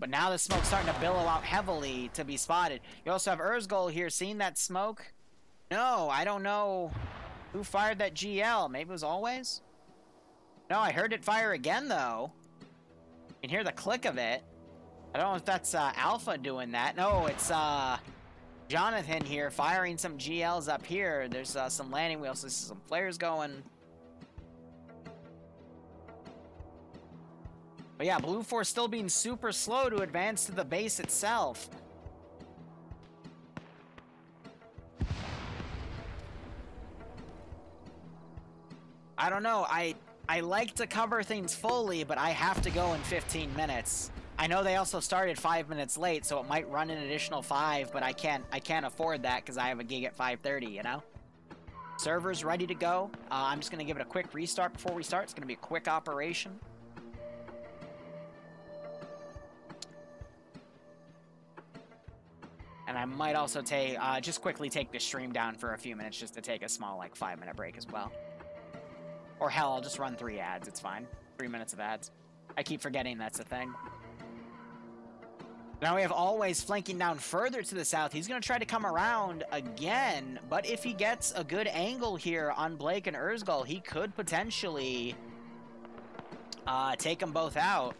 But now the smoke's starting to billow out heavily to be spotted. You also have Erzgol here seeing that smoke. No, I don't know who fired that G L. Maybe it was Always? No, I heard it fire again, though. You can hear the click of it. I don't know if that's uh, Alpha doing that. No, it's... uh. Jonathan here firing some G Ls up here. There's uh, some landing wheels, so this is some flares going. But yeah, Blue Force still being super slow to advance to the base itself. I don't know. I I like to cover things fully, but I have to go in fifteen minutes. I know they also started five minutes late, so it might run an additional five, but I can't I can't afford that because I have a gig at five thirty, you know? Server's ready to go. Uh, I'm just going to give it a quick restart before we start. It's going to be a quick operation. And I might also take uh, just quickly take the stream down for a few minutes just to take a small, like, five-minute break as well. Or hell, I'll just run three ads. It's fine. Three minutes of ads. I keep forgetting that's a thing. Now we have Always flanking down further to the south. He's going to try to come around again, but if he gets a good angle here on Blake and Erzgol, he could potentially uh, take them both out.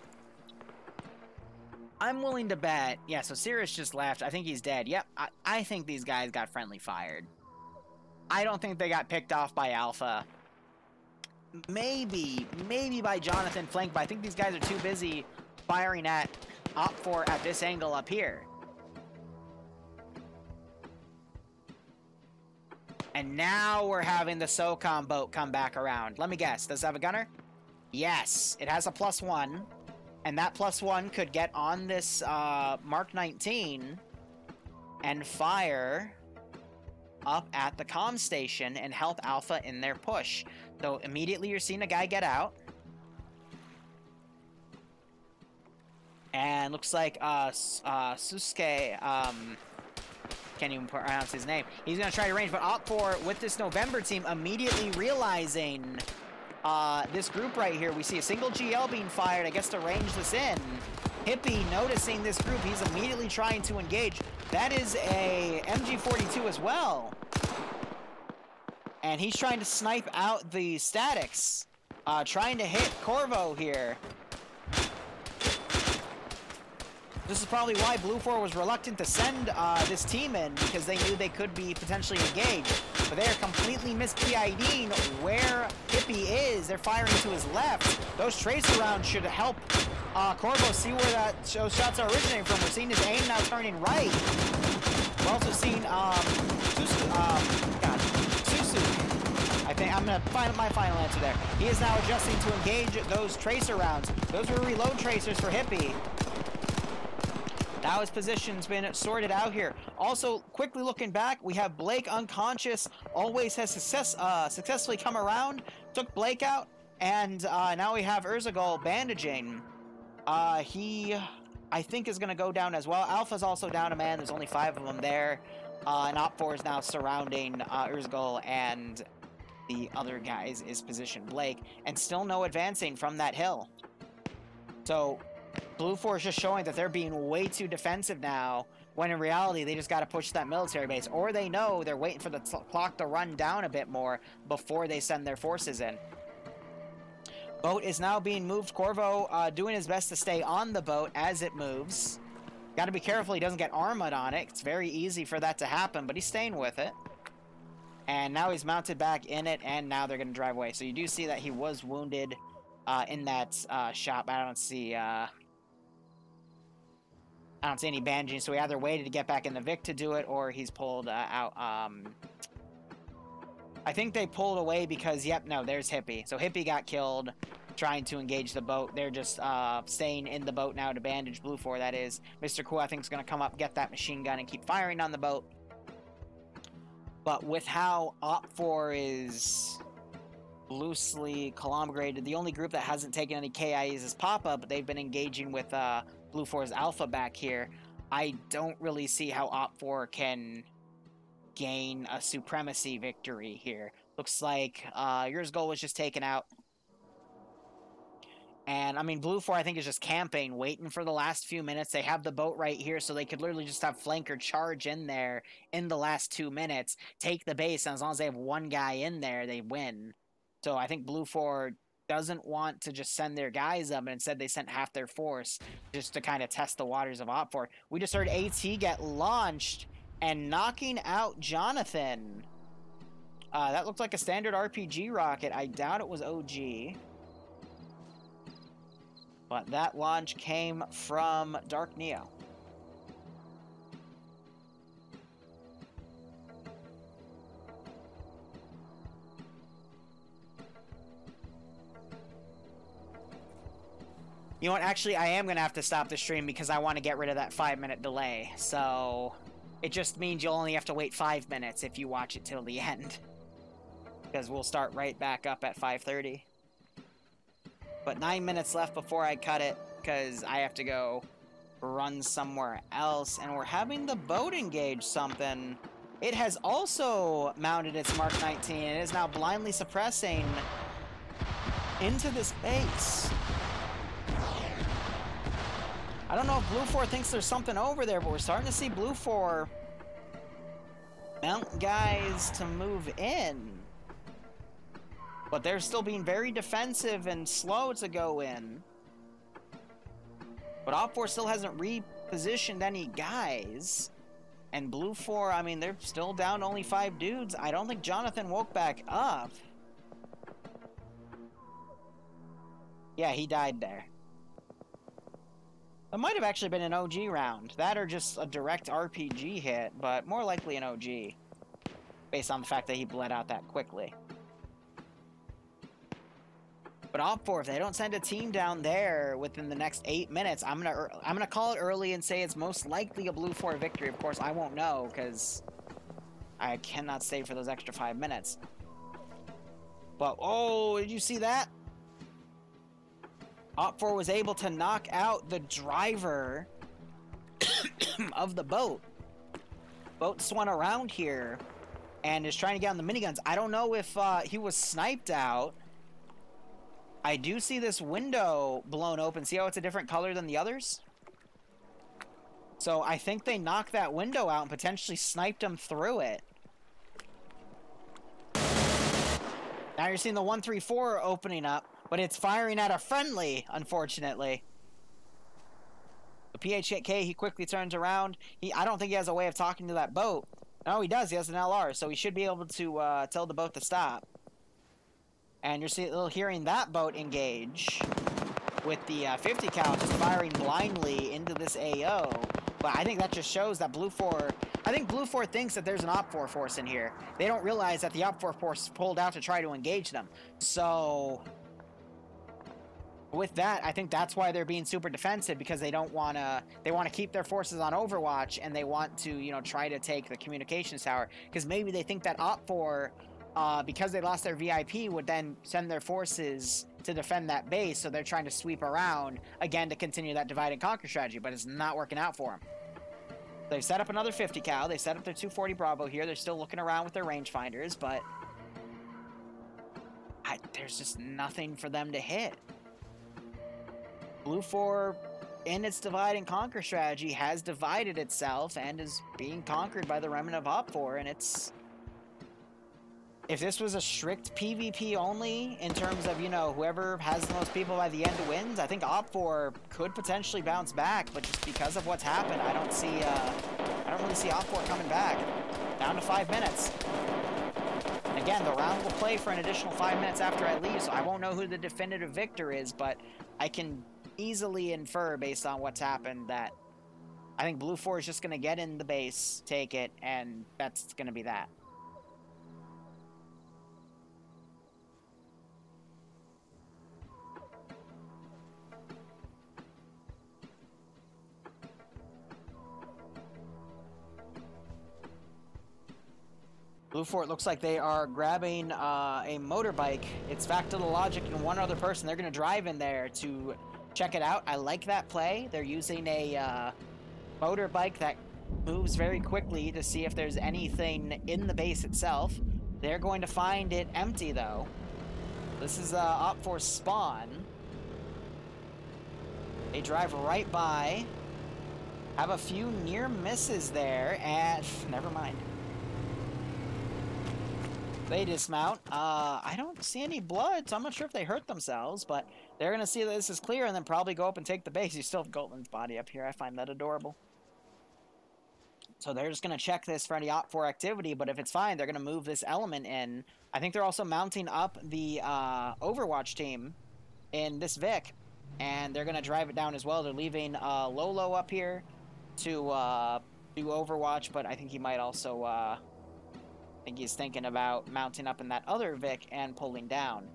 I'm willing to bet. Yeah, so Sirius just left. I think he's dead. Yep, I, I think these guys got friendly fired. I don't think they got picked off by Alpha. Maybe, maybe by Jonathan Flank, but I think these guys are too busy firing at... up for at this angle up here. And now we're having the SOCOM boat come back around. Let me guess, does it have a gunner? Yes, it has a plus one, and that plus one could get on this uh, Mark nineteen and fire up at the comm station and help Alpha in their push. So immediately you're seeing a guy get out. And looks like uh, uh, Susuke, um, can't even pronounce his name. He's going to try to range, but Op four with this November team immediately realizing uh, this group right here. We see a single G L being fired. I guess to range this in. Hippie noticing this group. He's immediately trying to engage. That is a M G forty-two as well. And he's trying to snipe out the statics. Uh, trying to hit Corvo here. This is probably why Blue four was reluctant to send uh, this team in, because they knew they could be potentially engaged. But they are completely mis-P I D'ing where Hippie is. They're firing to his left. Those tracer rounds should help uh, Corvo see where that, those shots are originating from. We're seeing his aim now turning right. We're also seeing um, Susu, um, God, Susu. I think I'm going to find my final answer there. He is now adjusting to engage those tracer rounds. Those were reload tracers for Hippie. Now his position's been sorted out here. Also, quickly looking back, we have Blake unconscious. Always has success, uh, successfully come around, took Blake out, and uh, now we have Erzgol bandaging. Uh, he, I think, is going to go down as well. Alpha's also down a man. There's only five of them there. Uh, and Op four is now surrounding uh, Erzgol, and the other guys is positioned Blake. And still no advancing from that hill. So... Blue Force just showing that they're being way too defensive now, when in reality they just got to push that military base, or they know they're waiting for the clock to run down a bit more before they send their forces in. Boat is now being moved. Corvo uh, doing his best to stay on the boat as it moves. Got to be careful he doesn't get armored on it. It's very easy for that to happen, but he's staying with it. And now he's mounted back in it, and now they're going to drive away. So you do see that he was wounded uh, in that uh, shop. I don't see... Uh, I don't see any bandaging, so he either waited to get back in the Vic to do it, or he's pulled uh, out. Um, I think they pulled away because, yep, no, there's Hippie. So Hippie got killed. trying to engage the boat. They're just uh, staying in the boat now to bandage Blue four, that is. Mister Cool, I think, is going to come up, get that machine gun, and keep firing on the boat. But with how Op four is loosely collaborated, the only group that hasn't taken any K I As is Papa, but they've been engaging with uh, Blue four's Alpha back here. I don't really see how Op four can gain a supremacy victory here. Looks like uh, yours goal was just taken out. And, I mean, Blue four, I think, is just camping, waiting for the last few minutes. They have the boat right here, so they could literally just have Flanker charge in there in the last two minutes, take the base, and as long as they have one guy in there, they win. So I think Blue four doesn't want to just send their guys up, and instead they sent half their force just to kind of test the waters of Op four. We just heard AT get launched and knocking out Jonathan. Uh, that looked like a standard R P G rocket. I doubt it was O G. But that launch came from Dark Neo. You know what? Actually, I am going to have to stop the stream because I want to get rid of that five minute delay. So it just means you'll only have to wait five minutes if you watch it till the end. Because we'll start right back up at five thirty. But nine minutes left before I cut it, because I have to go run somewhere else. And we're having the boat engage something. It has also mounted its Mark nineteen, and it is now blindly suppressing into this base. I don't know if Blue four thinks there's something over there, but we're starting to see Blue four mount guys to move in. But they're still being very defensive and slow to go in. But Op four still hasn't repositioned any guys. And Blue four, I mean, they're still down only five dudes. I don't think Jonathan woke back up. Yeah, he died there. It might have actually been an O G round. That or just a direct R P G hit, but more likely an O G. Based on the fact that he bled out that quickly. But Op four, if they don't send a team down there within the next eight minutes, I'm gonna I'm gonna call it early and say it's most likely a Blue four victory. Of course, I won't know because I cannot stay for those extra five minutes. But oh, did you see that? Op four was able to knock out the driver of the boat. Boat swung around here and is trying to get on the miniguns. I don't know if uh, he was sniped out. I do see this window blown open. See how it's a different color than the others? So I think they knocked that window out and potentially sniped him through it. Now you're seeing the one three four opening up, but it's firing at a friendly, unfortunately. The P H K, he quickly turns around. He, I don't think he has a way of talking to that boat. No, he does. He has an L R, so he should be able to uh, tell the boat to stop. And you're still hearing that boat engage with the uh, fifty cal just firing blindly into this A O. But I think that just shows that Blue four... I think Blue four thinks that there's an Op four force in here. They don't realize that the Op four force pulled out to try to engage them. So with that, I think that's why they're being super defensive, because they don't want to... They want to keep their forces on Overwatch, and they want to, you know, try to take the communications tower. Because maybe they think that Op four... Uh, because they lost their V I P, would then send their forces to defend that base, so they're trying to sweep around, again, to continue that divide and conquer strategy, but it's not working out for them. They've set up another fifty cal, they set up their two forty Bravo here, they're still looking around with their rangefinders, but I, there's just nothing for them to hit. Blue four, in its divide and conquer strategy, has divided itself and is being conquered by the remnant of Op four, and it's... If this was a strict PvP only, in terms of, you know, whoever has the most people by the end wins, I think Op four could potentially bounce back, but just because of what's happened, I don't see, uh, I don't really see Op four coming back. Down to five minutes. And again, the round will play for an additional five minutes after I leave, so I won't know who the definitive victor is, but I can easily infer based on what's happened that I think Blue four is just going to get in the base, take it, and that's going to be that. Blue Fort looks like they are grabbing uh, a motorbike. It's back to the Logic and one other person. They're going to drive in there to check it out. I like that play. They're using a uh, motorbike that moves very quickly to see if there's anything in the base itself. They're going to find it empty, though. This is uh, up for spawn. They drive right by. Have a few near misses there, and never mind. They dismount. Uh, I don't see any blood, so I'm not sure if they hurt themselves, but they're going to see that this is clear and then probably go up and take the base. You still have Goatland's body up here. I find that adorable. So they're just going to check this for any O P four activity, but if it's fine, they're going to move this element in. I think they're also mounting up the uh, Overwatch team in this Vic, and they're going to drive it down as well. They're leaving uh, Lolo up here to uh, do Overwatch, but I think he might also... Uh, I think he's thinking about mounting up in that other Vic and pulling down.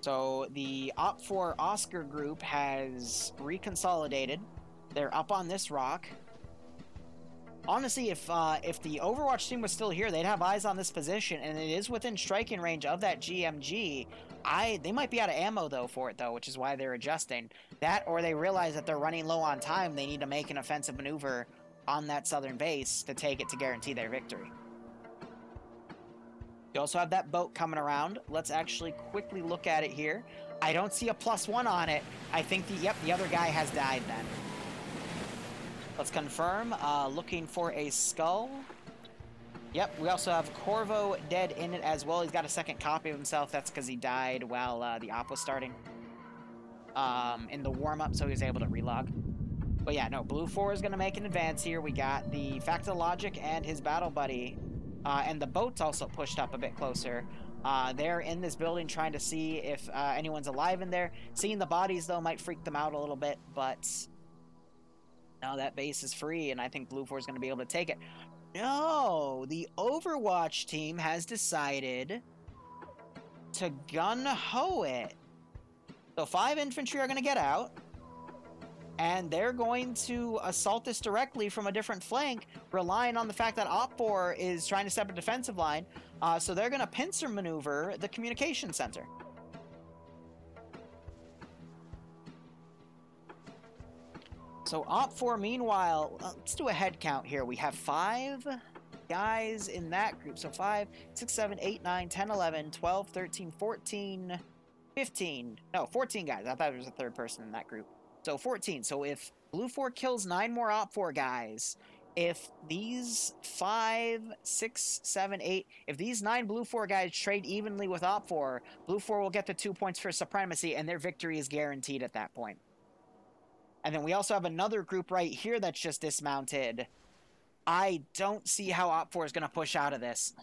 So the O P four Oscar group has reconsolidated. They're up on this rock. Honestly, if uh, if the Overwatch team was still here, they'd have eyes on this position, and it is within striking range of that G M G. I they might be out of ammo though for it though, which is why they're adjusting that, or they realize that they're running low on time. They need to make an offensive maneuver on that southern base to take it to guarantee their victory. You also have that boat coming around. Let's actually quickly look at it here. I don't see a plus one on it. I think the yep the other guy has died then. Let's confirm. Uh, looking for a skull. Yep, we also have Corvo dead in it as well. He's got a second copy of himself. That's because he died while uh, the op was starting um, in the warm-up, so he was able to relog. But yeah, no, Blue four is going to make an advance here. We got the Factologic and his battle buddy, uh, and the boat's also pushed up a bit closer. Uh, they're in this building trying to see if uh, anyone's alive in there. Seeing the bodies, though, might freak them out a little bit, but... Now that base is free, and I think Blue four is going to be able to take it. No! The Overwatch team has decided to gun-ho it. So five infantry are going to get out, and they're going to assault this directly from a different flank, relying on the fact that O P four is trying to set up a defensive line. Uh, so they're going to pincer maneuver the communication center. So O P four, meanwhile, let's do a head count here. We have five guys in that group. So five, six, seven, eight, nine, ten, eleven, twelve, thirteen, fourteen, fifteen. No, fourteen guys. I thought there was a third person in that group. So fourteen. So if Blue four kills nine more O P four guys, if these five, six, seven, eight, if these nine Blue four guys trade evenly with O P four, Blue four will get the two points for supremacy, and their victory is guaranteed at that point. And then we also have another group right here that's just dismounted. I don't see how O P four is going to push out of this.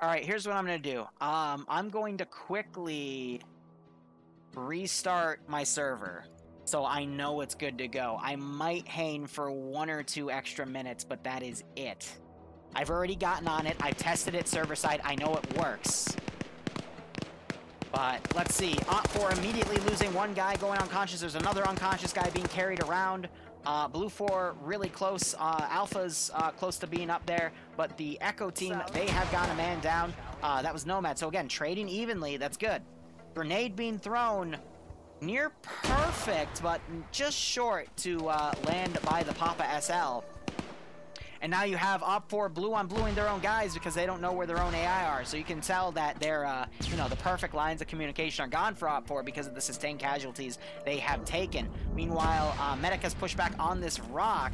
All right, here's what I'm going to do. Um, I'm going to quickly restart my server so I know it's good to go. I might hang for one or two extra minutes, but that is it. I've already gotten on it. I've tested it server-side. I know it works. But let's see, O P four immediately losing one guy, going unconscious. There's another unconscious guy being carried around. Uh, Blue four really close. Uh, Alpha's uh, close to being up there. But the Echo team, they have got a man down. Uh, that was Nomad. So again, trading evenly, that's good. Grenade being thrown near perfect, but just short to uh, land by the Papa S L. And now you have O P four blue on blueing their own guys because they don't know where their own A I are. So you can tell that they're, uh, you know, the perfect lines of communication are gone for O P four because of the sustained casualties they have taken. Meanwhile, uh, Medic has pushed back on this rock.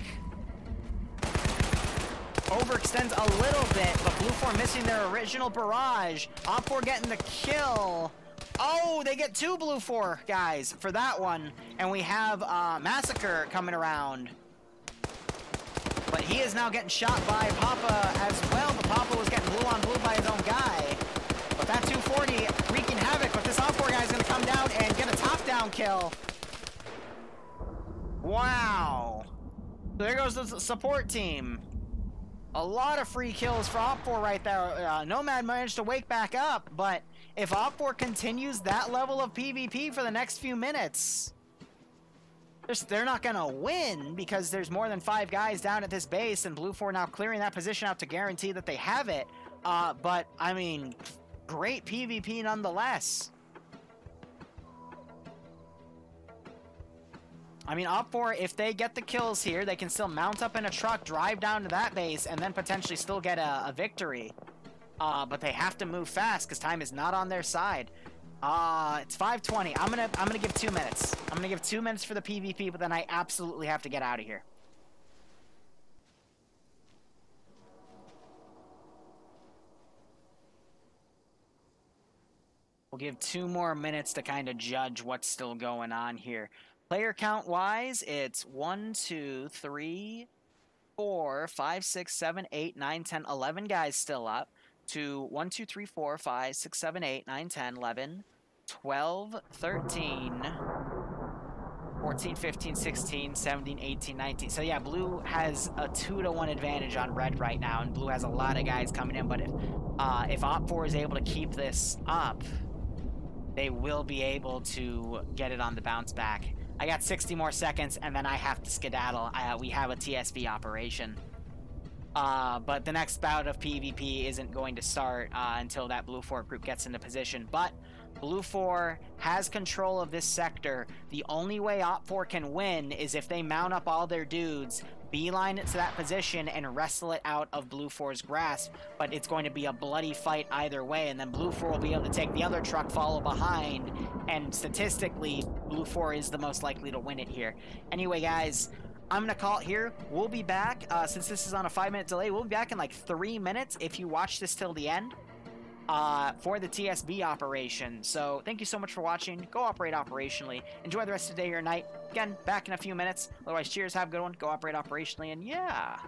Overextends a little bit, but Blue four missing their original barrage. O P four getting the kill. Oh, they get two Blue four guys for that one. And we have uh, Massacre coming around. But he is now getting shot by Papa as well. But Papa was getting blue on blue by his own guy. But that two forty wreaking havoc. But this O P four guy is going to come down and get a top-down kill. Wow. There goes the support team. A lot of free kills for Op four right there. Uh, Nomad managed to wake back up, but if Op four continues that level of PvP for the next few minutes, they're not going to win because there's more than five guys down at this base, and Blue four now clearing that position out to guarantee that they have it. Uh, but, I mean, great PvP nonetheless. I mean, Op four, if they get the kills here, they can still mount up in a truck, drive down to that base, and then potentially still get a, a victory. Uh, but they have to move fast because time is not on their side. Uh, it's five twenty. I'm gonna, I'm gonna give two minutes. I'm gonna give two minutes for the PvP, but then I absolutely have to get out of here. We'll give two more minutes to kind of judge what's still going on here. Player count wise, it's one, two, three, four, five, six, seven, eight, nine, ten, eleven guys still up. To one, two, three, four, five, six, seven, eight, nine, ten, eleven, twelve, thirteen, fourteen, fifteen, sixteen, seventeen, eighteen, nineteen. So yeah, Blue has a two to one advantage on Red right now, and Blue has a lot of guys coming in, but if, uh, if Op four is able to keep this up, they will be able to get it on the bounce back. I got sixty more seconds, and then I have to skedaddle. Uh, we have a T S B operation. Uh, but the next bout of PvP isn't going to start uh, until that Blue four group gets into position. But Blue four has control of this sector. The only way Op four can win is if they mount up all their dudes, beeline it to that position, and wrestle it out of Blue four's grasp. But it's going to be a bloody fight either way, and then Blue four will be able to take the other truck, follow behind, and statistically, Blue four is the most likely to win it here. Anyway, guys, I'm going to call it here. We'll be back. Uh, since this is on a five-minute delay, we'll be back in like three minutes if you watch this till the end uh, for the T S B operation. So thank you so much for watching. Go operate operationally. Enjoy the rest of the day or night. Again, back in a few minutes. Otherwise, cheers. Have a good one. Go operate operationally. And yeah.